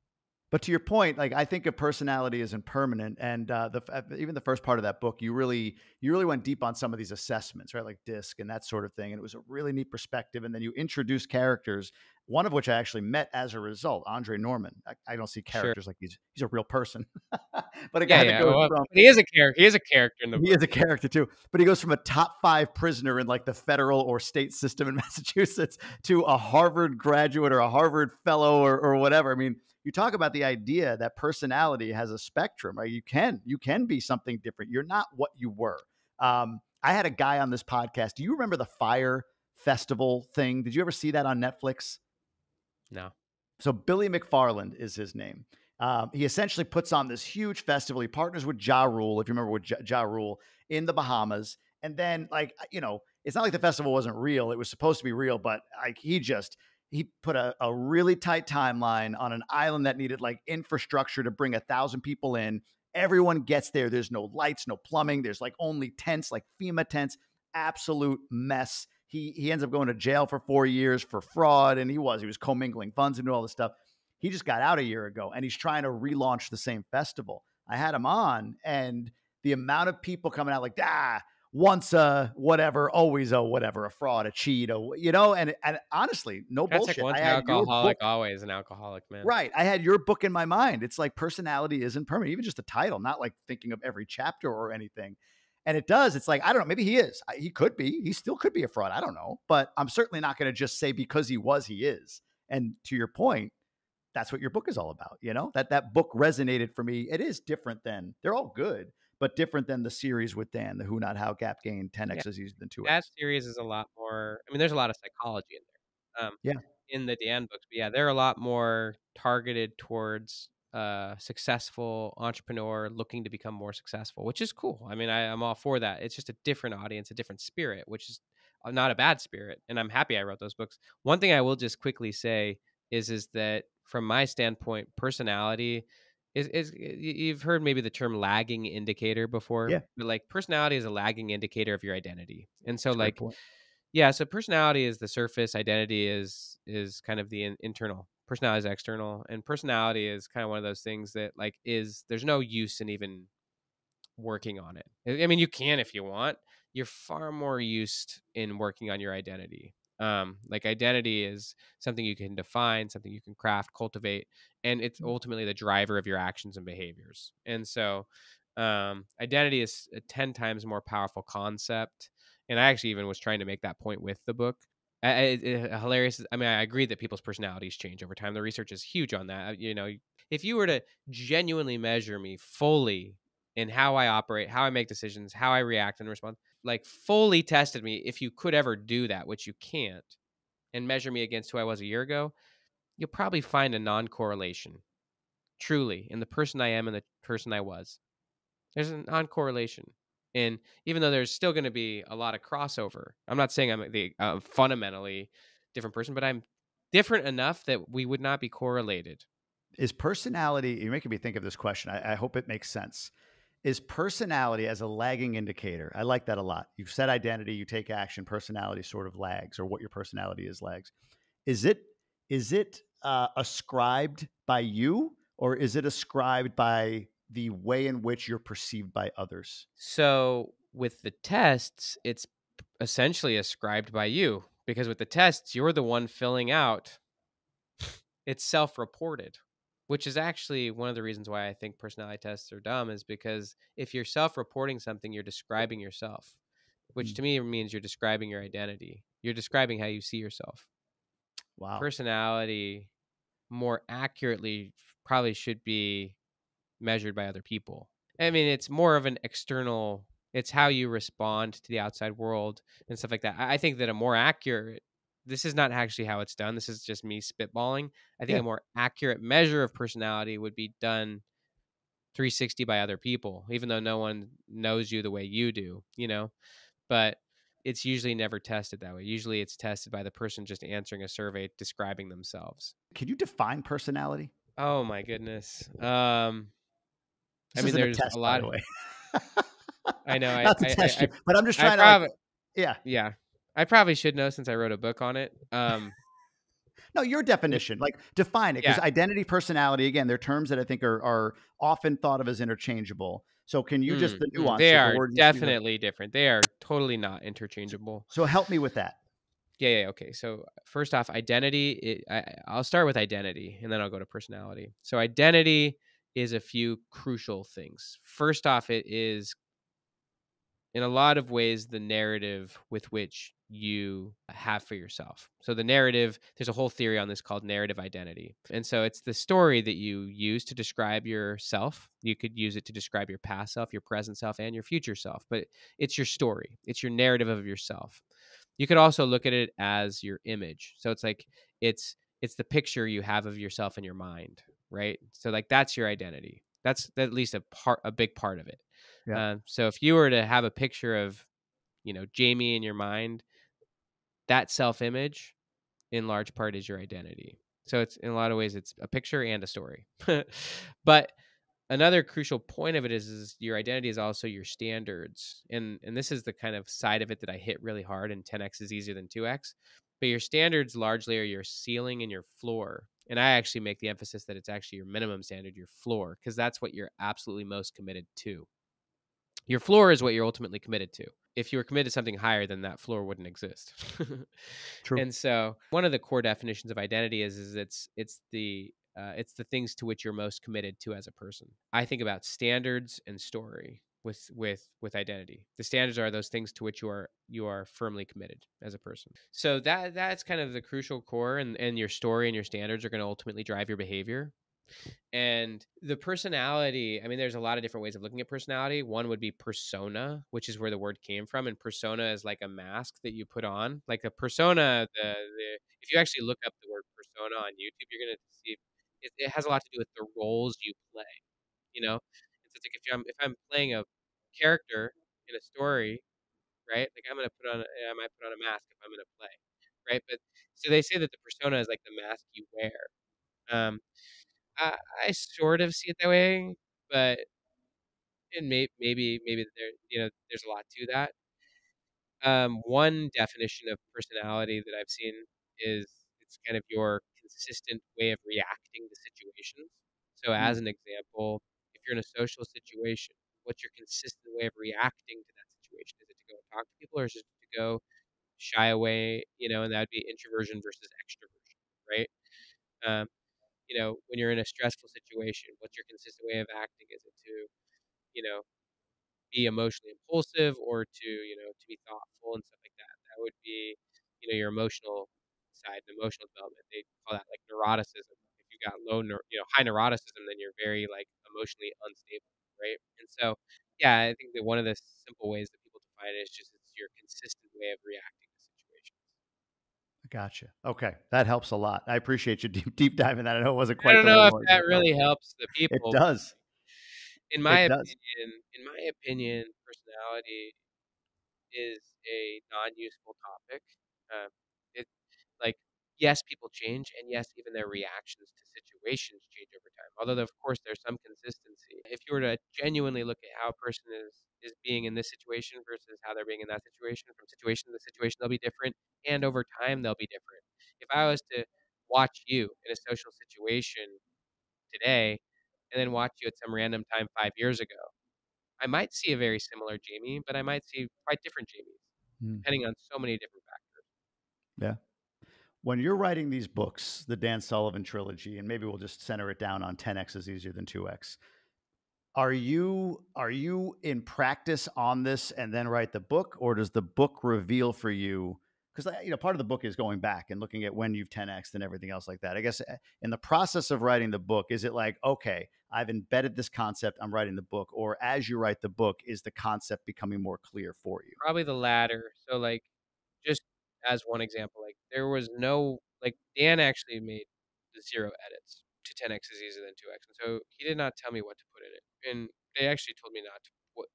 But to your point, like I think of Personality Is Impermanent, and uh, the, even the first part of that book, you really you really went deep on some of these assessments, right? Like DISC and that sort of thing. And it was a really neat perspective. And then you introduced characters, one of which I actually met as a result, Andre Norman. I, I don't see characters sure. like he's he's a real person, but a guy yeah, that yeah. goes well, from he is a character. He is a character in the book. He is a character too. But he goes from a top five prisoner in like the federal or state system in Massachusetts to a Harvard graduate or a Harvard fellow or or whatever. I mean. You talk about the idea that personality has a spectrum, right? You can, you can be something different. You're not what you were. Um, I had a guy on this podcast. Do you remember the Fyre Festival thing? Did you ever see that on Netflix? No. So Billy McFarland is his name. Um, he essentially puts on this huge festival. He partners with Ja Rule, if you remember with Ja, Ja Rule, in the Bahamas. And then like, you know, it's not like the festival wasn't real. It was supposed to be real, but like he just... He put a, a really tight timeline on an island that needed like infrastructure to bring a thousand people in. Everyone gets there. There's no lights, no plumbing. There's like only tents, like FEMA tents, absolute mess. He, he ends up going to jail for four years for fraud. And he was, he was commingling funds and all this stuff. He just got out a year ago and he's trying to relaunch the same festival. I had him on, and the amount of people coming out like, ah, once a whatever, always a whatever, a fraud, a cheat, a, you know, and, and honestly, no That's bullshit. Like once I an alcoholic, always an alcoholic, man. Right. I had your book in my mind. It's like Personality Isn't Permanent, even just the title, not like thinking of every chapter or anything. And it does. It's like, I don't know, maybe he is. He could be. He still could be a fraud. I don't know. But I'm certainly not going to just say because he was, he is. And to your point, that's what your book is all about. You know, that that book resonated for me. It is different than, they're all good, but different than the series with Dan, the Who Not How, Gap Gain, ten X yeah. Is Easier Than two X. That series is a lot more, I mean, there's a lot of psychology in there. Um, yeah. In the Dan books, but yeah, they're a lot more targeted towards uh, successful entrepreneur looking to become more successful, which is cool. I mean, I, I'm all for that. It's just a different audience, a different spirit, which is not a bad spirit. And I'm happy I wrote those books. One thing I will just quickly say is, is that from my standpoint, personality Is, is you've heard maybe the term lagging indicator before, yeah. but like personality is a lagging indicator of your identity. And so That's like, yeah, so personality is the surface, identity is, is kind of the in, internal, personality is external, and personality is kind of one of those things that like is, there's no use in even working on it. I mean, you can, if you want, you're far more used in working on your identity. Um, like identity is something you can define, something you can craft, cultivate, and it's ultimately the driver of your actions and behaviors. And so um, identity is a ten times more powerful concept. And I actually even was trying to make that point with the book. I, it, it, hilarious. I mean, I agree that people's personalities change over time. The research is huge on that. You know, if you were to genuinely measure me fully in how I operate, how I make decisions, how I react and respond, like fully tested me, if you could ever do that, which you can't, and measure me against who I was a year ago, you'll probably find a non-correlation, truly, in the person I am and the person I was. There's a non-correlation. And even though there's still going to be a lot of crossover, I'm not saying I'm the uh, fundamentally different person, but I'm different enough that we would not be correlated. Is personality, you're making me think of this question. I, I hope it makes sense. is personality as a lagging indicator. I like that a lot. You've said identity, you take action, personality sort of lags, or what your personality is lags. Is it, is it uh, ascribed by you, or is it ascribed by the way in which you're perceived by others? So with the tests, it's essentially ascribed by you, because with the tests, you're the one filling out. It's self-reported, which is actually one of the reasons why I think personality tests are dumb, is because if you're self-reporting something, you're describing yourself, which to me means you're describing your identity. You're describing how you see yourself. Wow. Personality more accurately probably should be measured by other people. I mean, it's more of an external, it's how you respond to the outside world and stuff like that. I think that a more accurate, this is not actually how it's done. This is just me spitballing. I think yeah. a more accurate measure of personality would be done three sixty by other people, even though no one knows you the way you do, you know, but it's usually never tested that way. Usually it's tested by the person just answering a survey, describing themselves. Can you define personality? Oh my goodness. Um, I mean, there's a lot of, I know, I, I, I, I, but I'm just trying I to, like, yeah, yeah. I probably should know since I wrote a book on it. Um, no, your definition, like define it, because yeah. identity, personality, again, they're terms that I think are, are often thought of as interchangeable. So can you mm, just the nuance? They are the definitely different. They are totally not interchangeable. So help me with that. Yeah. yeah okay. So first off, identity, it, I, I'll start with identity and then I'll go to personality. So identity is a few crucial things. First off, it is in a lot of ways the narrative with which you have for yourself. So the narrative, there's a whole theory on this called narrative identity. And so it's the story that you use to describe yourself. You could use it to describe your past self, your present self, and your future self, but it's your story. It's your narrative of yourself. You could also look at it as your image. So it's like, it's, it's the picture you have of yourself in your mind, right? So like, that's your identity. That's at least a part, a big part of it. Yeah. Uh, so if you were to have a picture of, you know, Jamie in your mind, that self-image in large part is your identity. So it's in a lot of ways, it's a picture and a story. But another crucial point of it is, is your identity is also your standards. And, and this is the kind of side of it that I hit really hard, and ten X is easier than two X. But your standards largely are your ceiling and your floor. And I actually make the emphasis that it's actually your minimum standard, your floor, because that's what you're absolutely most committed to. Your floor is what you're ultimately committed to. If you were committed to something higher, then that floor wouldn't exist. True. And so one of the core definitions of identity is, is it's, it's the, uh, it's the things to which you're most committed to as a person. I think about standards and story with, with, with identity. The standards are those things to which you are, you are firmly committed as a person. So that, that's kind of the crucial core, and, and your story and your standards are going to ultimately drive your behavior. And the personality, I mean, there's a lot of different ways of looking at personality. One would be persona, which is where the word came from. And persona is like a mask that you put on. Like a persona, the, the, if you actually look up the word persona on YouTube, you're going to see it, it has a lot to do with the roles you play, you know? So it's like if I'm, if I'm playing a character in a story, right? Like I'm going to put on, I might put on a mask if I'm going to play, right? But so they say that the persona is like the mask you wear. Um, I, I sort of see it that way, but and may, maybe maybe there you know there's a lot to that. Um, one definition of personality that I've seen is it's kind of your consistent way of reacting to situations. So as an example, if you're in a social situation, what's your consistent way of reacting to that situation? Is it to go and talk to people, or is it to go shy away? You know, and that would be introversion versus extroversion, right? Um, You know, when you're in a stressful situation, what's your consistent way of acting? Is it to, you know, be emotionally impulsive, or to, you know, to be thoughtful and stuff like that? That would be, you know, your emotional side, emotional development. They call that like neuroticism. If you've got low, neur- you know, high neuroticism, then you're very like emotionally unstable, right? And so, yeah, I think that one of the simple ways that people define it is just it's your consistent way of reacting. Gotcha. Okay. That helps a lot. I appreciate you deep, deep dive in that. I know it wasn't quite. I don't know if that really helps the people. It does. In my opinion, in my opinion, personality is a non-useful topic. Um, it like yes, people change, and yes, even their reactions to situations change over time. Although, of course, there's some consistency. If you were to genuinely look at how a person is is being in this situation versus how they're being in that situation, from situation to situation, they'll be different, and over time, they'll be different. If I was to watch you in a social situation today, and then watch you at some random time five years ago, I might see a very similar Jamie, but I might see quite different Jamies, mm. depending on so many different factors. Yeah. When you're writing these books, the Dan Sullivan trilogy, and maybe we'll just center it down on ten X is easier than two X. Are you, are you in practice on this and then write the book, or does the book reveal for you? Because, you know, part of the book is going back and looking at when you've ten X'd and everything else like that. I guess in the process of writing the book, is it like, okay, I've embedded this concept, I'm writing the book, or as you write the book, is the concept becoming more clear for you? Probably the latter. So like, just as one example, like there was no, like Dan actually made zero edits to ten X is easier than two X. And so he did not tell me what to put in it. And they actually told me not to. What,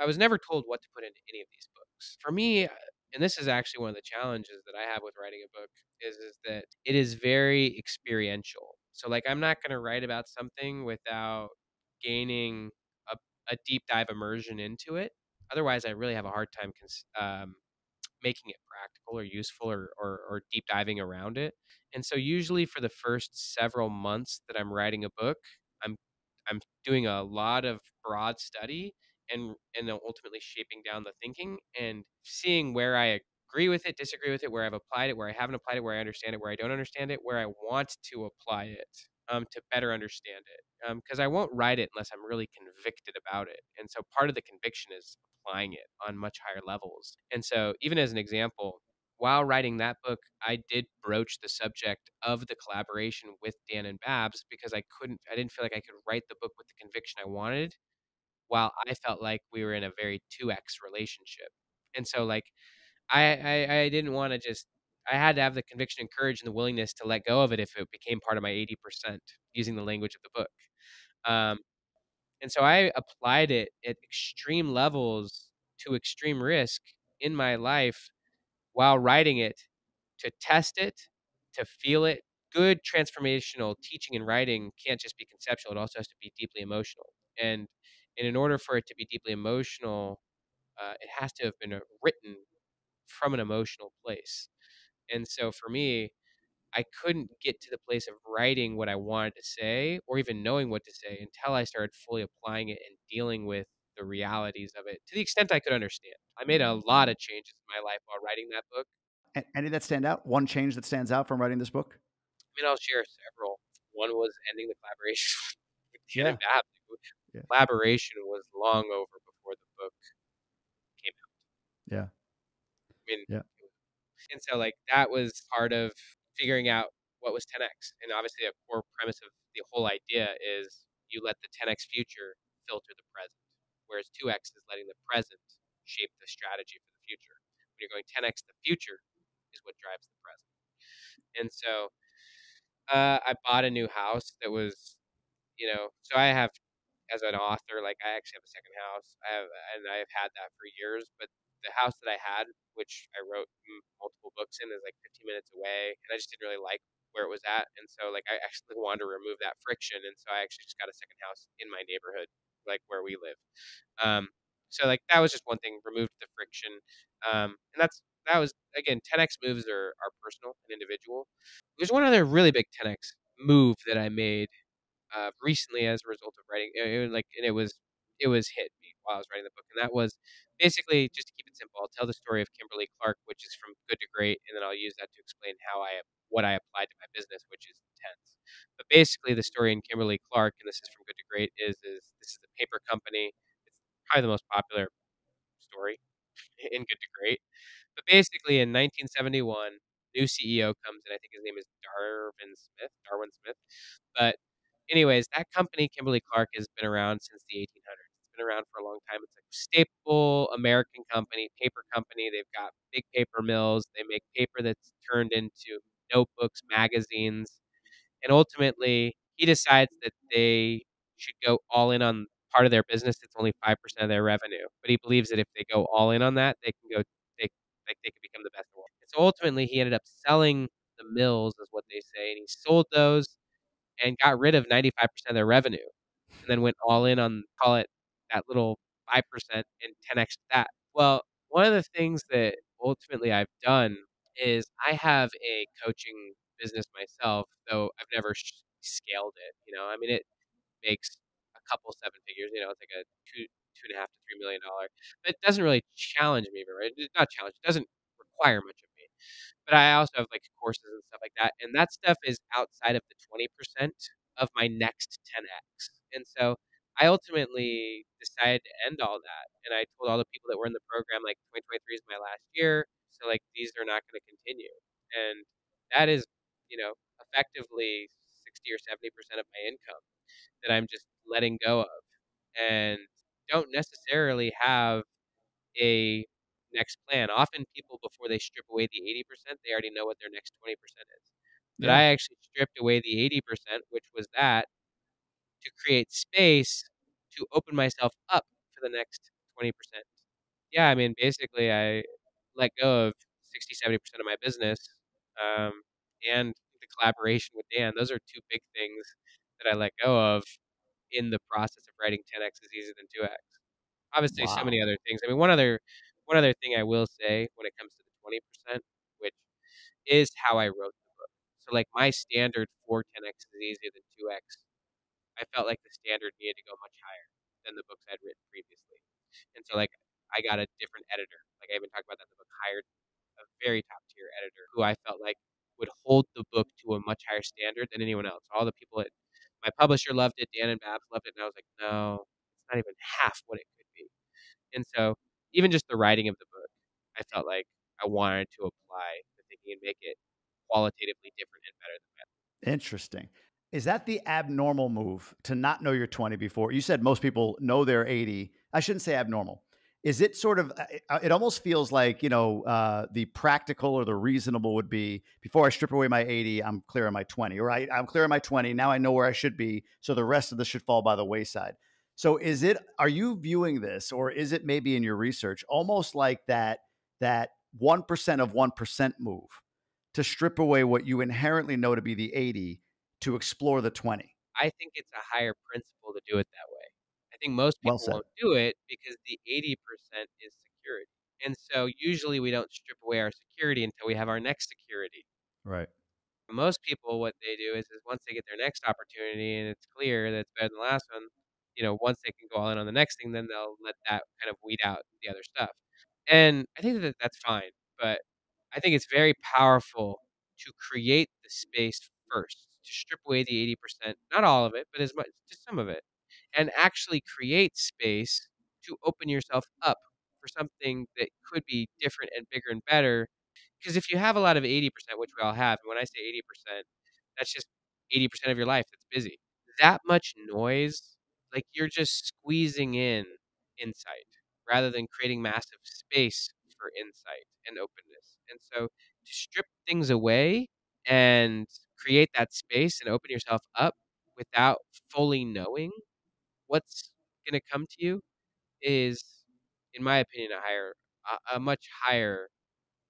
I, I was never told what to put into any of these books. For me, and this is actually one of the challenges that I have with writing a book is, is that it is very experiential. So like, I'm not going to write about something without gaining a, a deep dive immersion into it. Otherwise, I really have a hard time cons- um, making it practical or useful or, or, or deep diving around it. And so usually for the first several months that I'm writing a book, I'm, I'm doing a lot of broad study and and ultimately shaping down the thinking and seeing where I agree with it, disagree with it, where I've applied it, where I haven't applied it, where I understand it, where I don't understand it, where I want to apply it um, to better understand it. Um, because I won't write it unless I'm really convicted about it. And so part of the conviction is applying it on much higher levels. And so even as an example, while writing that book, I did broach the subject of the collaboration with Dan and Babs because I couldn't, I didn't feel like I could write the book with the conviction I wanted while I felt like we were in a very two X relationship. And so like, I, I, I didn't want to just, I had to have the conviction and courage and the willingness to let go of it if it became part of my eighty percent using the language of the book. Um, and so I applied it at extreme levels to extreme risk in my life while writing it, to test it, to feel it. Good transformational teaching and writing can't just be conceptual. It also has to be deeply emotional. And And in order for it to be deeply emotional, uh, it has to have been written from an emotional place. And so for me, I couldn't get to the place of writing what I wanted to say or even knowing what to say until I started fully applying it and dealing with the realities of it to the extent I could understand. I made a lot of changes in my life while writing that book. And, and did that stand out? One change that stands out from writing this book? I mean, I'll share several. One was ending the collaboration with Jim yeah. Abbott. Yeah. Collaboration was long over before the book came out. Yeah. I mean, yeah. And so like that was part of figuring out what was ten X. And obviously a core premise of the whole idea is you let the ten X future filter the present, whereas two X is letting the present shape the strategy for the future. When you're going ten X, the future is what drives the present. And so uh, I bought a new house that was, you know, so I have, as an author, like I actually have a second house. I have, and I've had that for years, but the house that I had, which I wrote multiple books in, is like fifteen minutes away. And I just didn't really like where it was at. And so like, I actually wanted to remove that friction. And so I actually just got a second house in my neighborhood, like where we live. Um, so like, that was just one thing, removed the friction. Um, and that's, that was again, ten X moves are, are personal and individual. There's one other really big ten X move that I made Uh, recently as a result of writing it, it, like, and it was, it was hit me while I was writing the book. And that was basically, just to keep it simple, I'll tell the story of Kimberly Clark, which is from good to great. And then I'll use that to explain how I, what I applied to my business, which is intense. But basically the story in Kimberly Clark, and this is from good to great, is, is this is a paper company. It's probably the most popular story in good to great. But basically in nineteen seventy-one, new C E O comes in. I think his name is Darwin Smith, Darwin Smith, but anyways, that company, Kimberly Clark, has been around since the eighteen hundreds. It's been around for a long time. It's a staple American company, paper company. They've got big paper mills. They make paper that's turned into notebooks, magazines. And ultimately, he decides that they should go all in on part of their business that's only five percent of their revenue. But he believes that if they go all in on that, they can go, they, like, they can become the best in the world. And so ultimately, he ended up selling the mills, is what they say. And he sold those and got rid of ninety-five percent of their revenue, and then went all in on, call it, that little five percent and ten X that. Well, one of the things that ultimately I've done is I have a coaching business myself, though I've never scaled it. You know, I mean, it makes a couple seven figures, you know, it's like a two, two and a half to three million dollars, but it doesn't really challenge me, right? It's not challenge. It doesn't require much of me, but I also have like courses and stuff like that. And that stuff is outside of the twenty percent of my next ten X. And so I ultimately decided to end all that. And I told all the people that were in the program, like, twenty twenty-three is my last year. So, like, these are not going to continue. And that is, you know, effectively sixty or seventy percent of my income that I'm just letting go of, and don't necessarily have a next plan. Often people, before they strip away the eighty percent, they already know what their next twenty percent is. But yeah. I actually stripped away the eighty percent, which was that, to create space to open myself up for the next twenty percent. Yeah, I mean, basically, I let go of sixty, seventy percent of my business, um, and the collaboration with Dan. Those are two big things that I let go of in the process of writing ten X is Easier Than two X. Obviously, wow. So many other things. I mean, one other one other thing I will say when it comes to the twenty percent, which is how I wrote the book. So, like, my standard for ten X is Easier Than two X, I felt like the standard needed to go much higher than the books I'd written previously. And so, like, I got a different editor. Like, I even talked about that in the book. Hired a very top-tier editor who I felt like would hold the book to a much higher standard than anyone else. All the people at my publisher loved it. Dan and Babs loved it. And I was like, no, it's not even half what it could be. And so even just the writing of the book, I felt like I wanted to apply the thinking and make it qualitatively different and better than that. Interesting. Is that the abnormal move, to not know your twenty before? You said most people know they're eighty. I shouldn't say abnormal. Is it sort of, it almost feels like, you know, uh, the practical or the reasonable would be, before I strip away my eighty, I'm clear on my twenty, or I, I'm clear on my twenty. Now I know where I should be. So the rest of this should fall by the wayside. So is it, are you viewing this, or is it maybe in your research, almost like that, that one percent of one percent move to strip away what you inherently know to be the eighty to explore the twenty. I think it's a higher principle to do it that way. I think most people well won't do it because the eighty percent is security. And so usually we don't strip away our security until we have our next security. Right. Most people, what they do is, is once they get their next opportunity and it's clear that it's better than the last one, you know, once they can go all in on the next thing, then they'll let that kind of weed out the other stuff. And I think that that's fine, but I think it's very powerful to create the space first, to strip away the eighty percent, not all of it, but as much, just some of it, and actually create space to open yourself up for something that could be different and bigger and better. Because if you have a lot of eighty percent, which we all have, and when I say eighty percent, that's just eighty percent of your life that's busy. That much noise, like, you're just squeezing in insight rather than creating massive space for insight and openness. And so to strip things away and create that space and open yourself up without fully knowing what's going to come to you is, in my opinion, a higher, a, a much higher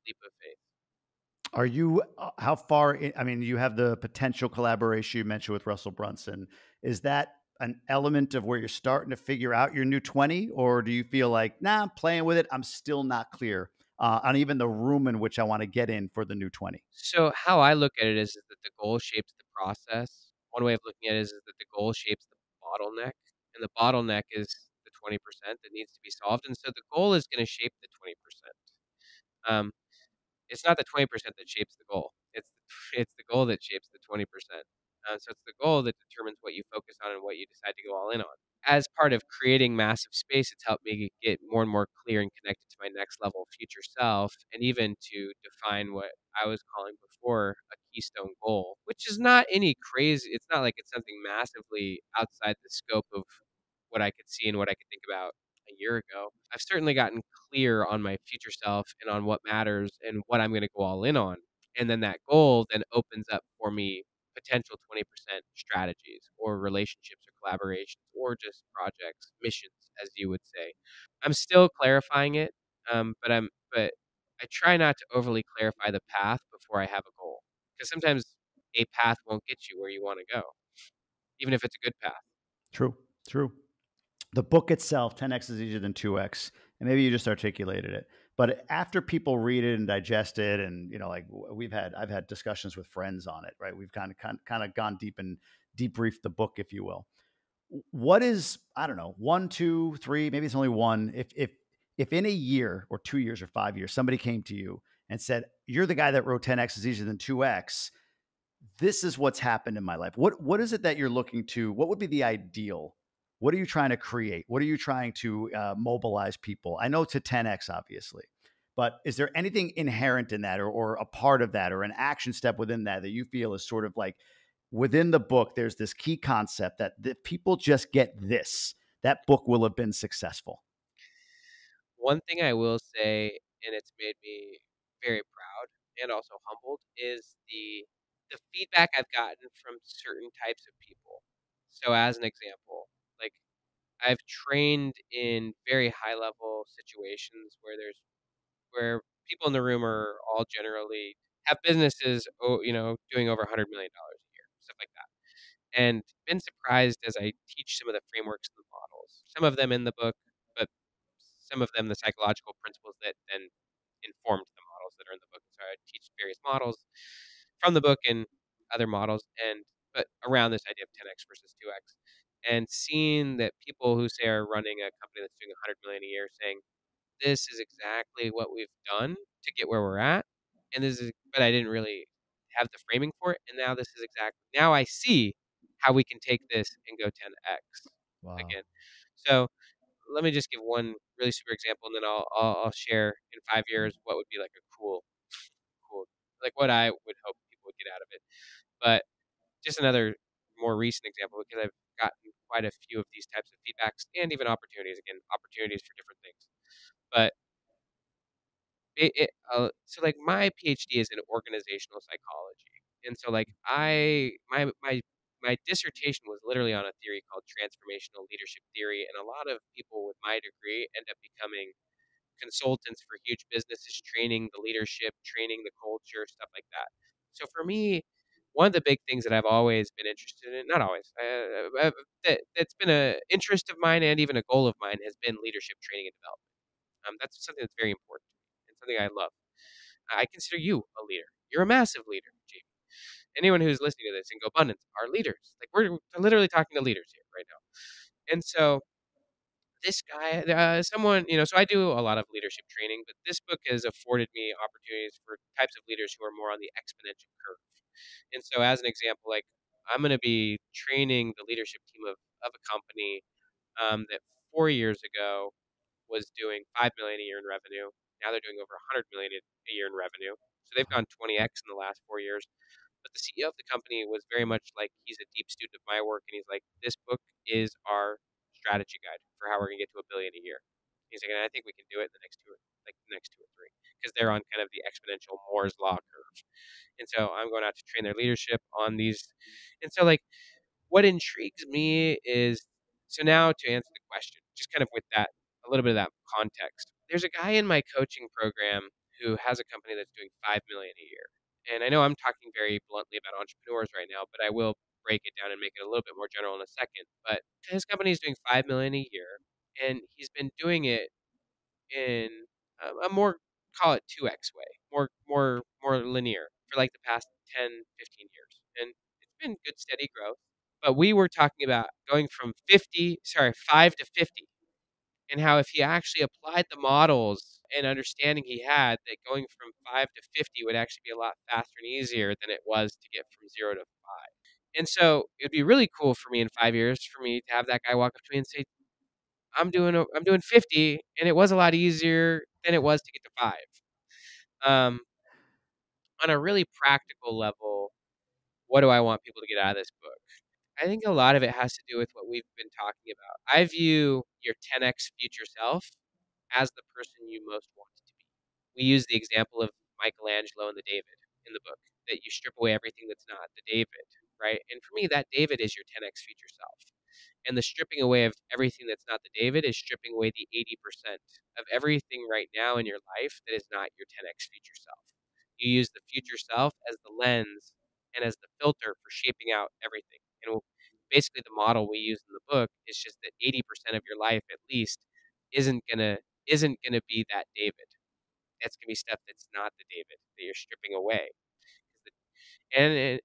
leap of faith. Are you, how far, in, I mean, you have the potential collaboration you mentioned with Russell Brunson. Is that an element of where you're starting to figure out your new twenty, or do you feel like, nah, I'm playing with it, I'm still not clear Uh, on even the room in which I want to get in for the new twenty? So how I look at it is, is that the goal shapes the process. One way of looking at it is, is that the goal shapes the bottleneck, and the bottleneck is the twenty percent that needs to be solved. And so the goal is going to shape the twenty percent. Um, it's not the twenty percent that shapes the goal. It's it's the goal that shapes the twenty percent. Uh, so it's the goal that determines what you focus on and what you decide to go all in on. As part of creating massive space, it's helped me get more and more clear and connected to my next level future self, and even to define what I was calling before a keystone goal, which is not any crazy. It's not like it's something massively outside the scope of what I could see and what I could think about a year ago. I've certainly gotten clear on my future self and on what matters and what I'm going to go all in on. And then that goal then opens up for me potential twenty percent strategies or relationships or collaborations or just projects, missions, as you would say. I'm still clarifying it, um, but I'm but I try not to overly clarify the path before I have a goal. Because sometimes a path won't get you where you want to go, even if it's a good path. True, true. The book itself, ten X is Easier Than two X, and maybe you just articulated it. But after people read it and digest it, and you know, like we've had, I've had discussions with friends on it, right? We've kind of kind, kind of gone deep and debriefed the book, if you will. What is, I don't know, one, two, three, maybe it's only one. If if if in a year or two years or five years, somebody came to you and said, "You're the guy that wrote ten X is Easier Than two X. This is what's happened in my life." What what is it that you're looking to? What would be the ideal? What are you trying to create? What are you trying to uh, mobilize people? I know to ten X, obviously, but is there anything inherent in that or, or a part of that or an action step within that that you feel is sort of like within the book, there's this key concept that if people just get this, that book will have been successful? One thing I will say, and it's made me very proud and also humbled, is the the feedback I've gotten from certain types of people. So as an example, like I've trained in very high level situations where there's, where people in the room are all generally have businesses, you know, doing over a hundred million dollars a year, stuff like that. And been surprised as I teach some of the frameworks and the models, some of them in the book, but some of them, the psychological principles that then informed the models that are in the book. So I teach various models from the book and other models, and, but around this idea of ten X versus two X. And seeing that people who say are running a company that's doing one hundred million dollars a year saying, this is exactly what we've done to get where we're at. And this is, but I didn't really have the framing for it. And now this is exactly, now I see how we can take this and go ten X wow. again. So let me just give one really super example, and then I'll, I'll, I'll share in five years what would be like a cool, cool, like what I would hope people would get out of it. But just another more recent example, because I've gotten quite a few of these types of feedbacks and even opportunities, again, opportunities for different things. But it, it, uh, so like my PhD is in organizational psychology. And so like I, my, my, my dissertation was literally on a theory called transformational leadership theory. And a lot of people with my degree end up becoming consultants for huge businesses, training the leadership, training the culture, stuff like that. So for me, one of the big things that I've always been interested in, not always, uh, that, that's been an interest of mine and even a goal of mine has been leadership training and development. Um, that's something that's very important and something I love. I consider you a leader. You're a massive leader, Jamie. Anyone who's listening to this in GoBundance are leaders. Like we're literally talking to leaders here right now. And so this guy, uh, someone, you know, so I do a lot of leadership training, but this book has afforded me opportunities for types of leaders who are more on the exponential curve. And so as an example, like I'm going to be training the leadership team of, of a company um, that four years ago was doing five million dollars a year in revenue. Now they're doing over one hundred million dollars a year in revenue. So they've gone twenty X in the last four years. But the C E O of the company was very much like, he's a deep student of my work. And he's like, this book is our strategy guide for how we're going to get to a billion a year. He's like, and I think we can do it in the next two, like the next two or three, because they're on kind of the exponential Moore's law curve. And so I'm going out to train their leadership on these. And so like, what intrigues me is, so now to answer the question, just kind of with that, a little bit of that context, there's a guy in my coaching program who has a company that's doing five million dollars a year. And I know I'm talking very bluntly about entrepreneurs right now, but I will break it down and make it a little bit more general in a second. But his company is doing five million dollars a year. And he's been doing it in a more, call it two X way, more more, more linear for like the past ten, fifteen years. And it's been good, steady growth. But we were talking about going from fifty, sorry, five to fifty. And how if he actually applied the models and understanding he had, that going from five to fifty would actually be a lot faster and easier than it was to get from zero to five. And so it would be really cool for me in five years for me to have that guy walk up to me and say, I'm doing I'm doing fifty, and it was a lot easier than it was to get to five. Um, on a really practical level, what do I want people to get out of this book? I think a lot of it has to do with what we've been talking about. I view your ten X future self as the person you most want to be. We use the example of Michelangelo and the David in the book, that you strip away everything that's not the David, right? And for me, that David is your ten X future self. And the stripping away of everything that's not the David is stripping away the eighty percent of everything right now in your life that is not your ten X future self. You use the future self as the lens and as the filter for shaping out everything. And basically the model we use in the book is just that eighty percent of your life at least isn't gonna isn't gonna be that David. That's gonna be stuff that's not the David that you're stripping away. And it,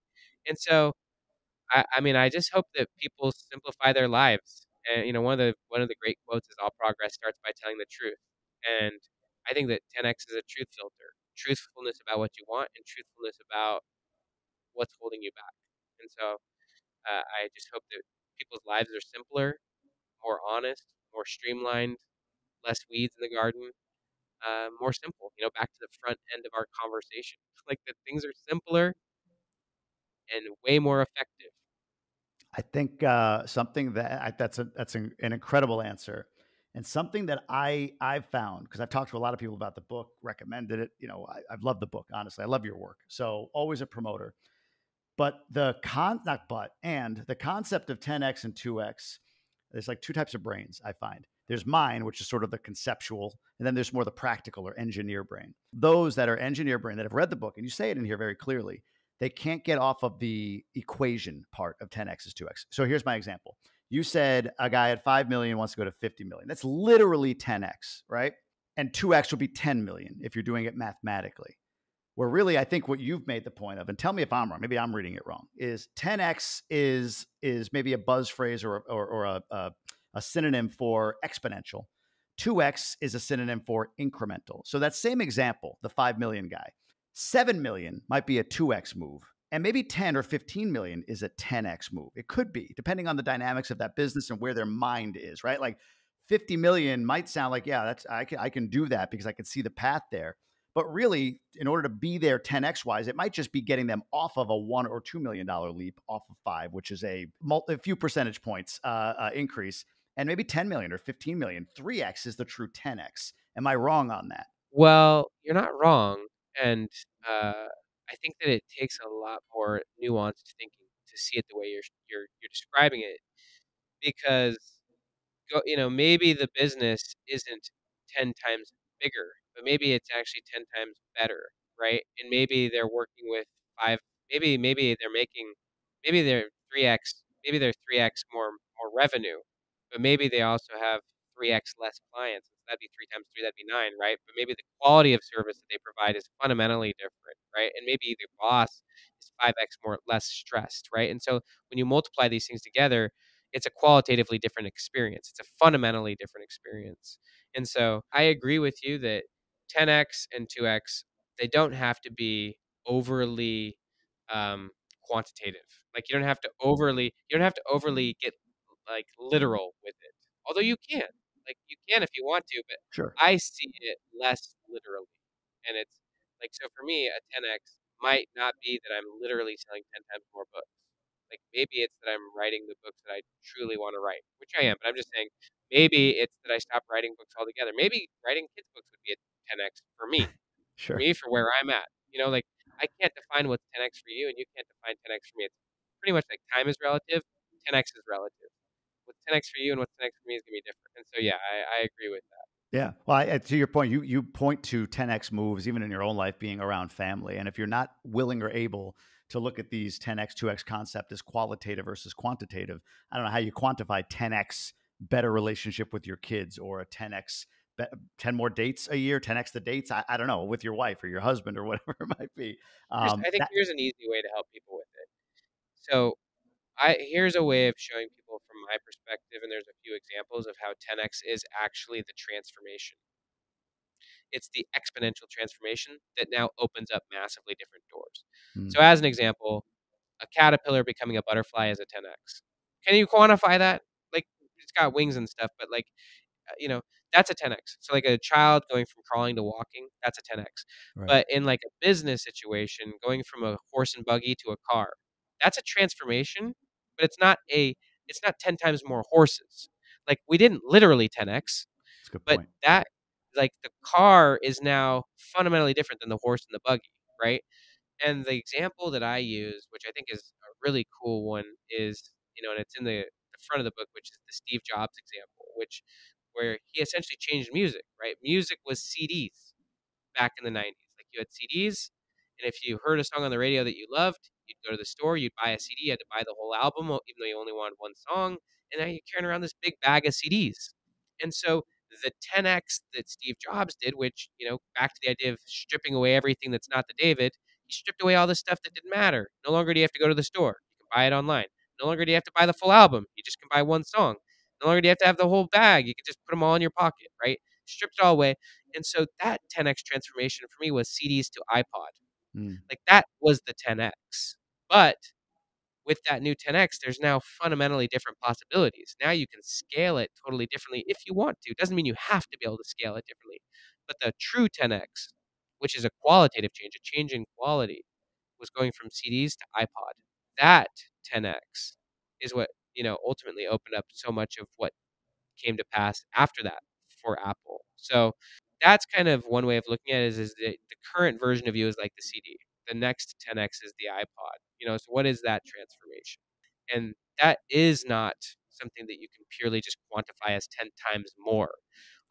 and so I, I mean I just hope that people simplify their lives. And you know, one of the one of the great quotes is all progress starts by telling the truth. And I think that ten X is a truth filter. Truthfulness about what you want and truthfulness about what's holding you back. And so uh, I just hope that people's lives are simpler, more honest, more streamlined, less weeds in the garden, uh, more simple. You know, back to the front end of our conversation. Like that things are simpler and way more effective. I think uh, something that I, that's a, that's an, an incredible answer. And something that I I've found, because I've talked to a lot of people about the book, recommended it. You know, I, I've loved the book. Honestly, I love your work. So always a promoter. But the con, not but, and the concept of ten X and two X, there's like two types of brains I find. There's mine, which is sort of the conceptual, and then there's more the practical or engineer brain. Those that are engineer brain that have read the book, and you say it in here very clearly, they can't get off of the equation part of ten X is two X. So here's my example. You said a guy at five million wants to go to fifty million. That's literally ten X, right? And two X will be ten million if you're doing it mathematically. Where really, I think what you've made the point of, and tell me if I'm wrong, maybe I'm reading it wrong, is ten X is is maybe a buzz phrase or, or, or a, a, a synonym for exponential. two X is a synonym for incremental. So that same example, the five million guy, seven million might be a two X move. And maybe ten or fifteen million is a ten X move. It could be, depending on the dynamics of that business and where their mind is, right? Like fifty million might sound like, yeah, that's I can, I can do that because I can see the path there. But really, in order to be there ten X wise, it might just be getting them off of a one or two million dollars leap off of five, which is a, multi, a few percentage points uh, uh, increase. And maybe ten million or fifteen million, three X is the true ten X. Am I wrong on that? Well, you're not wrong. And, uh, I think that it takes a lot more nuanced thinking to see it the way you're you're you're describing it, because you know maybe the business isn't ten times bigger, but maybe it's actually ten times better, right? And maybe they're working with five, maybe maybe they're making, maybe they're three x, maybe they're three x more more revenue, but maybe they also have three x less clients. That'd be three times three, that'd be nine, right? But maybe the quality of service that they provide is fundamentally different, right? And maybe the boss is five X more less stressed, right? And so when you multiply these things together, it's a qualitatively different experience. It's a fundamentally different experience. And so I agree with you that ten X and two X, they don't have to be overly um, quantitative. Like you don't have to overly, you don't have to overly get like literal with it. Although you can. Like you can if you want to, but sure. I see it less literally. And it's like, so for me, a ten X might not be that I'm literally selling ten times more books. Like maybe it's that I'm writing the books that I truly want to write, which I am, but I'm just saying maybe it's that I stop writing books altogether. Maybe writing kids books would be a ten X for me, sure. for me, for where I'm at. You know, like I can't define what's ten X for you and you can't define ten X for me. It's pretty much like time is relative, ten X is relative. ten X for you and what's ten X for me is going to be different. And so, yeah, I, I agree with that. Yeah. Well, I, to your point, you, you point to ten X moves, even in your own life, being around family. And if you're not willing or able to look at these ten X, two X concept as qualitative versus quantitative, I don't know how you quantify ten X better relationship with your kids or a ten X, be, ten more dates a year, ten X the dates, I, I don't know, with your wife or your husband or whatever it might be. Um, I think that, here's an easy way to help people with it. So I, here's a way of showing people from my perspective, and there's a few examples of how ten X is actually the transformation. It's the exponential transformation that now opens up massively different doors. Mm-hmm. So as an example, a caterpillar becoming a butterfly is a ten X. Can you quantify that? Like it's got wings and stuff, but like, you know, that's a ten X. So like a child going from crawling to walking, that's a ten X. Right. But in like a business situation, going from a horse and buggy to a car, that's a transformation, but it's not a, it's not ten times more horses. Like we didn't literally ten X, but point. That like the car is now fundamentally different than the horse and the buggy. Right. And the example that I use, which I think is a really cool one is, you know, and it's in the, the front of the book, which is the Steve Jobs example, which where he essentially changed music, right? Music was C Ds back in the nineties. Like you had C Ds And if you heard a song on the radio that you loved, you'd go to the store, you'd buy a C D, you had to buy the whole album, even though you only wanted one song. And now you're carrying around this big bag of C Ds. And so the ten X that Steve Jobs did, which, you know, back to the idea of stripping away everything that's not the David, he stripped away all the stuff that didn't matter. No longer do you have to go to the store. You can buy it online. No longer do you have to buy the full album. You just can buy one song. No longer do you have to have the whole bag. You can just put them all in your pocket, right? Stripped it all away. And so that ten X transformation for me was C Ds to iPod. Mm. Like that was the ten X. But with that new ten X, there's now fundamentally different possibilities. Now you can scale it totally differently if you want to. It doesn't mean you have to be able to scale it differently. But the true ten X, which is a qualitative change, a change in quality, was going from C Ds to iPod. That ten X is what, you know, ultimately opened up so much of what came to pass after that for Apple. So that's kind of one way of looking at it, is, is the, the current version of you is like the C D. The next ten X is the iPod. You know, so what is that transformation? And that is not something that you can purely just quantify as ten times more.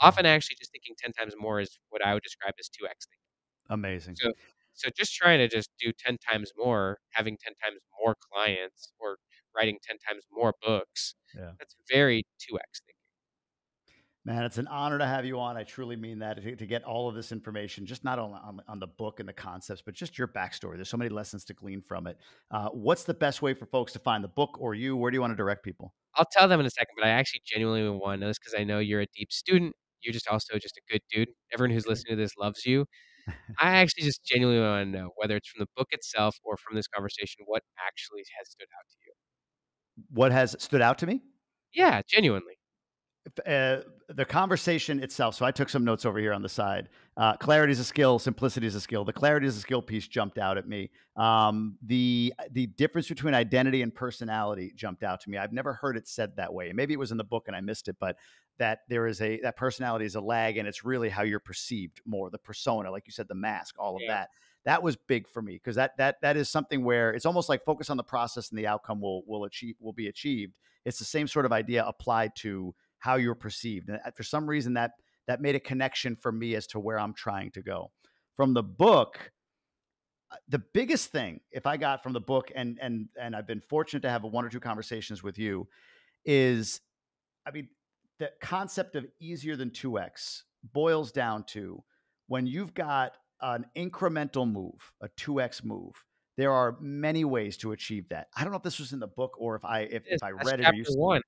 Often actually just thinking ten times more is what I would describe as two X thinking. Amazing. So, so just trying to just do ten times more, having ten times more clients or writing ten times more books, yeah. That's very two X thinking. Man, it's an honor to have you on. I truly mean that, to, to get all of this information, just not only on, on the book and the concepts, but just your backstory. There's so many lessons to glean from it. Uh, what's the best way for folks to find the book or you? Where do you want to direct people? I'll tell them in a second, but I actually genuinely want to know this because I know you're a deep student. You're just also just a good dude. Everyone who's listening to this loves you. I actually just genuinely want to know, whether it's from the book itself or from this conversation, what actually has stood out to you? What has stood out to me? Yeah, genuinely. Uh, the conversation itself. So I took some notes over here on the side. Uh, clarity is a skill. Simplicity is a skill. The clarity is a skill piece jumped out at me. Um, the the difference between identity and personality jumped out to me. I've never heard it said that way. And maybe it was in the book and I missed it, but that there is a, that personality is a lag, and it's really how you're perceived more, the persona, like you said, the mask, all of yeah. that. That was big for me, because that that that is something where it's almost like focus on the process and the outcome will will achieve will be achieved. It's the same sort of idea applied to how you're perceived. And for some reason that, that made a connection for me as to where I'm trying to go. From the book, the biggest thing, if I got from the book, and, and, and I've been fortunate to have one or two conversations with you, is, I mean, the concept of easier than two X boils down to, when you've got an incremental move, a two X move, there are many ways to achieve that. I don't know if this was in the book or if I, if, if I read it. Or you one.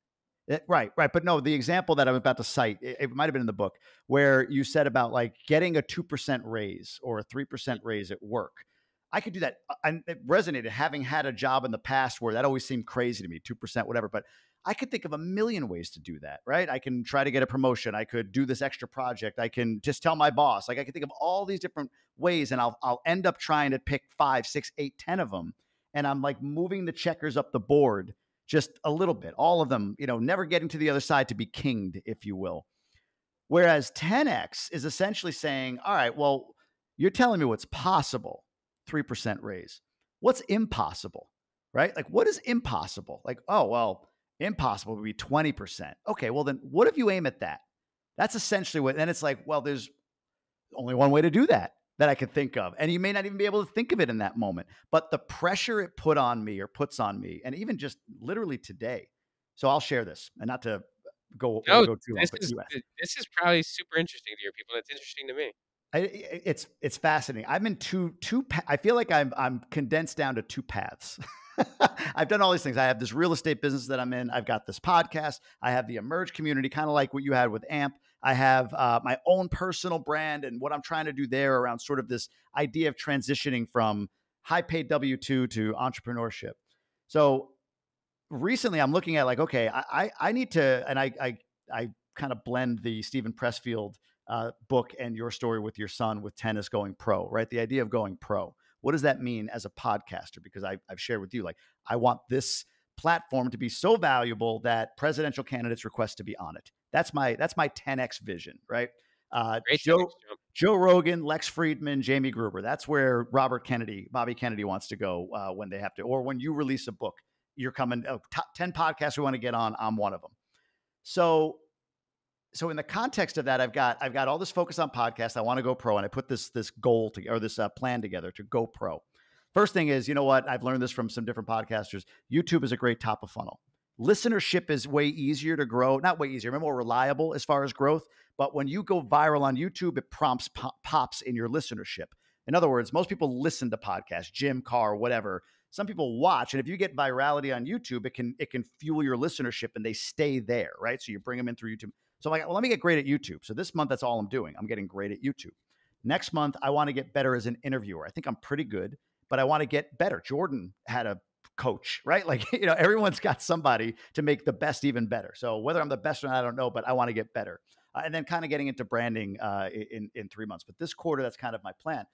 It, right, right. But no, the example that I'm about to cite, it, it might have been in the book, where you said about like getting a two percent raise or a three percent raise at work. I could do that. And it resonated, having had a job in the past where that always seemed crazy to me, two percent, whatever. But I could think of a million ways to do that, right? I can try to get a promotion. I could do this extra project. I can just tell my boss. Like I could think of all these different ways, and I'll, I'll end up trying to pick five, six, eight, ten of them. And I'm like moving the checkers up the board just a little bit, all of them, you know, never getting to the other side to be kinged, if you will. Whereas ten X is essentially saying, all right, well, you're telling me what's possible, three percent raise. What's impossible, right? Like, what is impossible? Like, oh, well, impossible would be twenty percent. Okay, well, then what if you aim at that? That's essentially what, then it's like, well, there's only one way to do that that I could think of. And you may not even be able to think of it in that moment, but the pressure it put on me or puts on me, and even just literally today. So I'll share this, and not to go, no, go too long. This is, this is probably super interesting to your people. It's interesting to me. I, it's, it's fascinating. I'm in two, two, I feel like I'm, I'm condensed down to two paths. I've done all these things. I have this real estate business that I'm in. I've got this podcast. I have the Emerge community, kind of like what you had with A M P. I have uh, my own personal brand, and what I'm trying to do there around sort of this idea of transitioning from high paid W two to entrepreneurship. So recently I'm looking at like, okay, I, I need to, and I, I, I kind of blend the Steven Pressfield uh, book and your story with your son with tennis going pro, right? The idea of going pro. What does that mean as a podcaster? Because I, I've shared with you, like, I want this platform to be so valuable that presidential candidates request to be on it. That's my, that's my ten X vision, right? Uh, Joe, Joe Rogan, Lex Friedman, Jamie Gruber. That's where Robert Kennedy, Bobby Kennedy wants to go uh, when they have to, or when you release a book, you're coming, oh, top ten podcasts we want to get on. I'm one of them. So so in the context of that, I've got, I've got all this focus on podcasts. I want to go pro. And I put this, this goal to, or this uh, plan together to go pro. First thing is, you know what? I've learned this from some different podcasters. YouTube is a great top of funnel. Listenership is way easier to grow, not way easier, more reliable as far as growth. But when you go viral on YouTube, it prompts pop, pops in your listenership. In other words, most people listen to podcasts, gym, car, whatever. Some people watch, and if you get virality on YouTube, it can it can fuel your listenership, and they stay there, right? So you bring them in through YouTube. So I'm like, well, let me get great at YouTube. So this month, that's all I'm doing. I'm getting great at YouTube. Next month, I want to get better as an interviewer. I think I'm pretty good, but I want to get better. Jordan had a coach, right? Like, you know, everyone's got somebody to make the best even better. So whether I'm the best or not, I don't know, but I want to get better. Uh, and then kind of getting into branding uh, in, in three months. But this quarter, that's kind of my plan.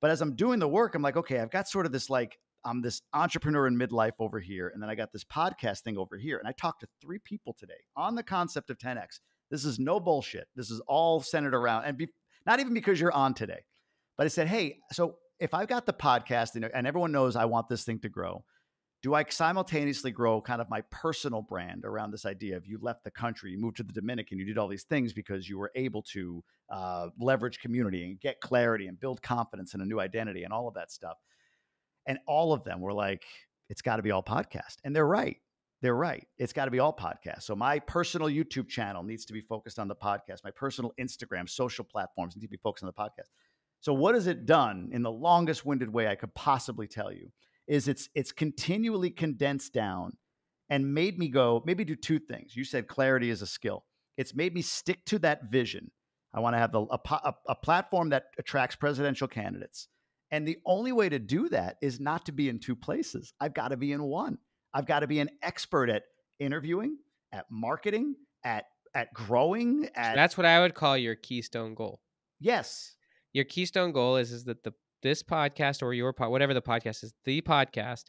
But as I'm doing the work, I'm like, okay, I've got sort of this, like, I'm this entrepreneur in midlife over here. And then I got this podcast thing over here. And I talked to three people today on the concept of ten X. This is no bullshit. This is all centered around, and be, not even because you're on today, but I said, hey, so if I've got the podcast and, and everyone knows I want this thing to grow, do I simultaneously grow kind of my personal brand around this idea of you left the country, you moved to the Dominican, you did all these things because you were able to uh, leverage community and get clarity and build confidence and a new identity and all of that stuff. And all of them were like, it's got to be all podcast. And they're right. They're right. It's got to be all podcast. So my personal YouTube channel needs to be focused on the podcast. My personal Instagram, social platforms need to be focused on the podcast. So what has it done in the longest winded way I could possibly tell you? Is it's it's continually condensed down and made me go, maybe do two things. You said clarity is a skill. It's made me stick to that vision. I want to have the, a, a, a platform that attracts presidential candidates. And the only way to do that is not to be in two places. I've got to be in one. I've got to be an expert at interviewing, at marketing, at at growing. At- so that's what I would call your keystone goal. Yes. Your keystone goal is, is that the this podcast or your pod, whatever the podcast is, the podcast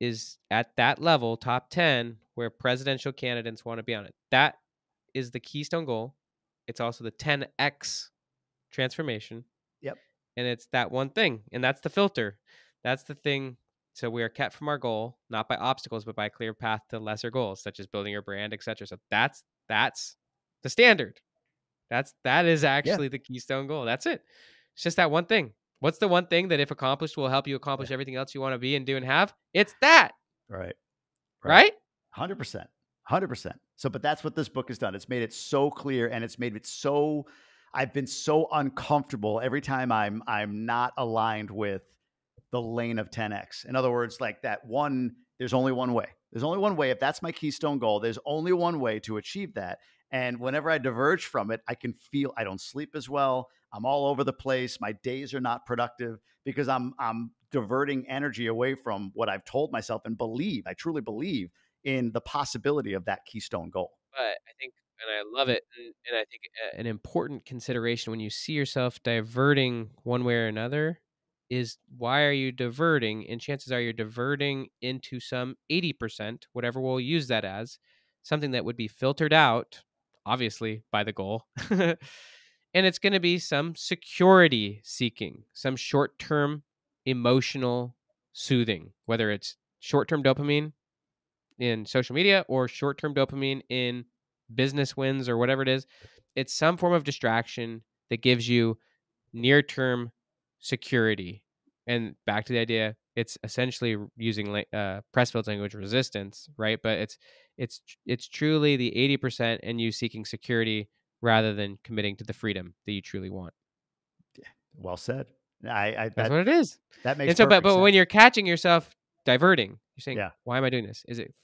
is at that level, top ten, where presidential candidates want to be on it. That is the keystone goal. It's also the ten X transformation. Yep. And it's that one thing. And that's the filter. That's the thing. So we are kept from our goal, not by obstacles, but by a clear path to lesser goals, such as building your brand, et cetera. So that's, that's the standard. That's, that is actually yeah. the keystone goal. That's it. It's just that one thing. What's the one thing that, if accomplished, will help you accomplish everything else you want to be and do and have? It's that. Right. Right? one hundred percent. one hundred percent. So, but that's what this book has done. It's made it so clear, and it's made it so, I've been so uncomfortable every time I'm I'm not aligned with the lane of ten X. In other words, like that one, there's only one way. There's only one way. If that's my keystone goal, there's only one way to achieve that. And whenever I diverge from it, I can feel I don't sleep as well. I'm all over the place. My days are not productive because I'm I'm diverting energy away from what I've told myself and believe. I truly believe in the possibility of that keystone goal. But I think, and I love it, and, and I think an important consideration when you see yourself diverting one way or another is, why are you diverting? And chances are you're diverting into some eighty percent, whatever we'll use that as, something that would be filtered out, obviously, by the goal. And it's going to be some security seeking, some short-term emotional soothing, whether it's short-term dopamine in social media or short-term dopamine in business wins or whatever it is. It's some form of distraction that gives you near-term security. And back to the idea, it's essentially using uh, Pressfield's language, resistance, right? But it's it's it's truly the eighty percent and you seeking security rather than committing to the freedom that you truly want. Yeah, well said. I, I that, that's what it is. That makes and so, but, but sense. When you're catching yourself diverting, you're saying, yeah. "Why am I doing this?" Is it?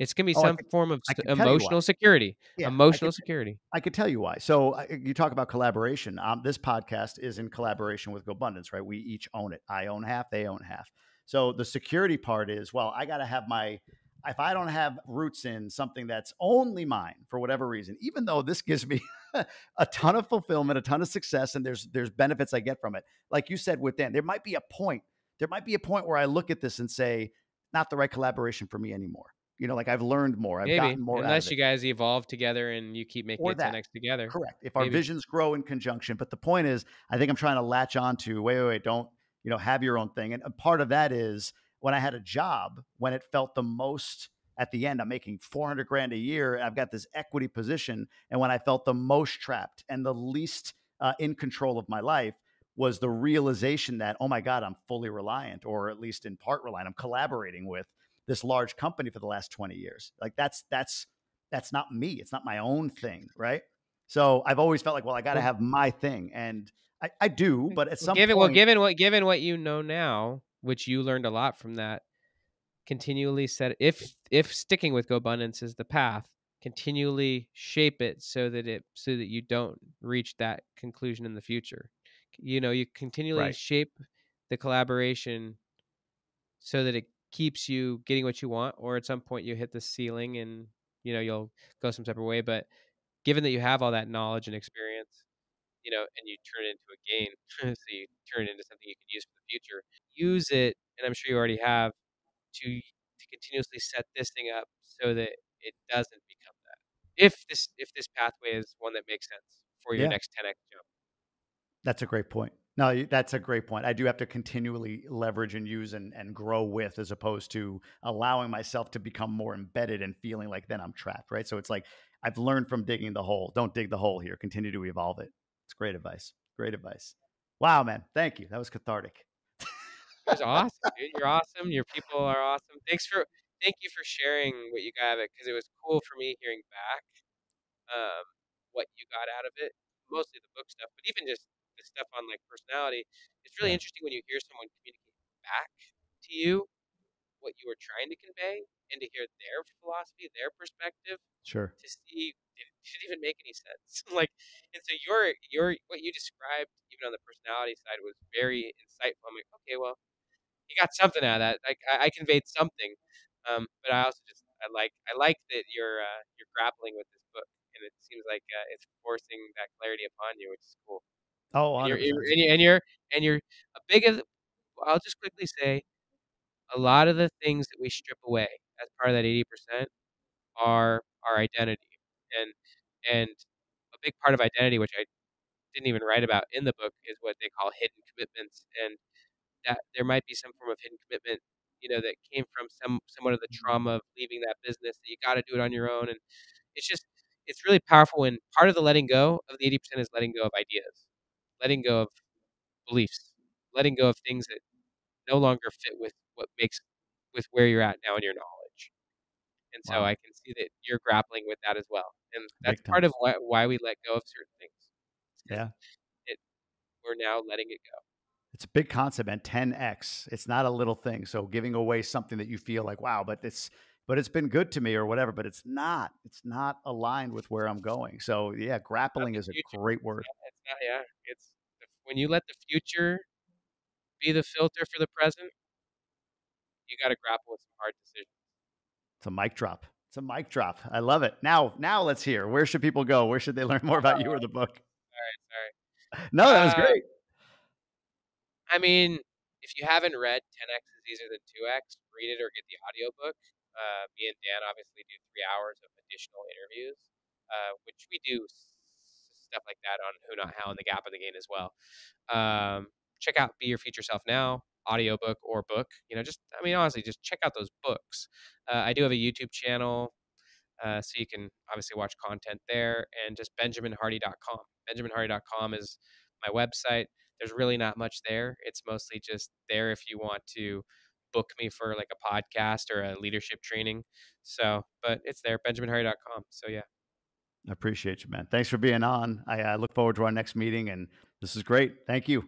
It's gonna be oh, some can, form of st- emotional security. Yeah, emotional I can, security. I could tell you why. So I, you talk about collaboration. Um, this podcast is in collaboration with GoBundance, right? We each own it. I own half. They own half. So the security part is, well, I gotta have my. If I don't have roots in something that's only mine for whatever reason, even though this gives me a ton of fulfillment, a ton of success, and there's there's benefits I get from it. Like you said with Dan, there might be a point. There might be a point where I look at this and say, not the right collaboration for me anymore. You know, like I've learned more. I've Maybe. gotten more Unless out of it. You guys evolve together and you keep making or it that. ten X together. Correct. If Maybe. Our visions grow in conjunction. But the point is, I think I'm trying to latch on to, wait, wait, wait, don't, you know, have your own thing. And part of that is, when I had a job, when it felt the most at the end, I'm making four hundred grand a year. I've got this equity position. And when I felt the most trapped and the least uh, in control of my life was the realization that, oh my God, I'm fully reliant, or at least in part reliant. I'm collaborating with this large company for the last twenty years. Like that's, that's, that's not me. It's not my own thing. Right. So I've always felt like, well, I got to have my thing. And I, I do, but at some given, point. Well, given what, given what you know now, which you learned a lot from that, continually set, if, if sticking with GoBundance is the path, continually shape it so that it, so that you don't reach that conclusion in the future. You know, you continually right. shape the collaboration so that it keeps you getting what you want, or at some point you hit the ceiling and, you know, you'll go some separate way. But given that you have all that knowledge and experience, you know, and you turn it into a gain, so you turn it into something you can use for the future, use it, and I'm sure you already have, to, to continuously set this thing up so that it doesn't become that. If this if this pathway is one that makes sense for your yeah. next ten X jump. That's a great point. No, that's a great point. I do have to continually leverage and use and, and grow with, as opposed to allowing myself to become more embedded and feeling like then I'm trapped, right? So it's like, I've learned from digging the hole. Don't dig the hole here. Continue to evolve it. It's great advice. Great advice. Wow, man. Thank you. That was cathartic. It was awesome, dude. You're awesome. Your people are awesome. Thanks for, thank you for sharing what you got out of it, because it was cool for me hearing back um, what you got out of it, mostly the book stuff, but even just the stuff on like personality. It's really interesting when you hear someone communicate back to you what you were trying to convey, and to hear their philosophy, their perspective. Sure. To see if it even make any sense. Like, and so your your what you described, even on the personality side, was very insightful. I'm like, okay, well, you got something out of that. Like, I, I conveyed something, um, but I also just I like I like that you're uh, you're grappling with this book, and it seems like uh, it's forcing that clarity upon you, which is cool. Oh, and you're, and, you're, and you're and you're a big of. I'll just quickly say, a lot of the things that we strip away as part of that eighty percent are our identity, and and a big part of identity, which I didn't even write about in the book, is what they call hidden commitments, and that there might be some form of hidden commitment, you know, that came from some somewhat of the trauma of leaving that business, that you got to do it on your own, and it's just it's really powerful when part of the letting go of the eighty percent is letting go of ideas. Letting go of beliefs, letting go of things that no longer fit with what makes, with where you're at now in your knowledge. And wow. So I can see that you're grappling with that as well. And that's Big part time. of why, why we let go of certain things. Yeah. It, we're now letting it go. It's a big concept, and ten X, it's not a little thing. So giving away something that you feel like, wow, but it's, but it's been good to me or whatever, but it's not, it's not aligned with where I'm going. So yeah, grappling is a future. great word. Yeah, it's not, yeah, it's, when you let the future be the filter for the present, you got to grapple with some hard decisions. It's a mic drop. It's a mic drop. I love it. Now, now let's hear. Where should people go? Where should they learn more about you or the book? All right, sorry. No, that was uh, great. I mean, if you haven't read ten X is easier than two X, read it or get the audiobook. Uh, me and Dan obviously do three hours of additional interviews, uh, which we do stuff like that on Who Not How and The Gap and the Gain as well. Um, check out Be Your Future Self Now, audiobook or book. You know, just, I mean, honestly, just check out those books. Uh, I do have a YouTube channel, uh, so you can obviously watch content there, and just benjamin hardy dot com. benjamin hardy dot com is my website. There's really not much there. It's mostly just there if you want to book me for like a podcast or a leadership training. So, but it's there, benjamin hardy dot com. So yeah. I appreciate you, man. Thanks for being on. I uh, look forward to our next meeting, and this is great. Thank you.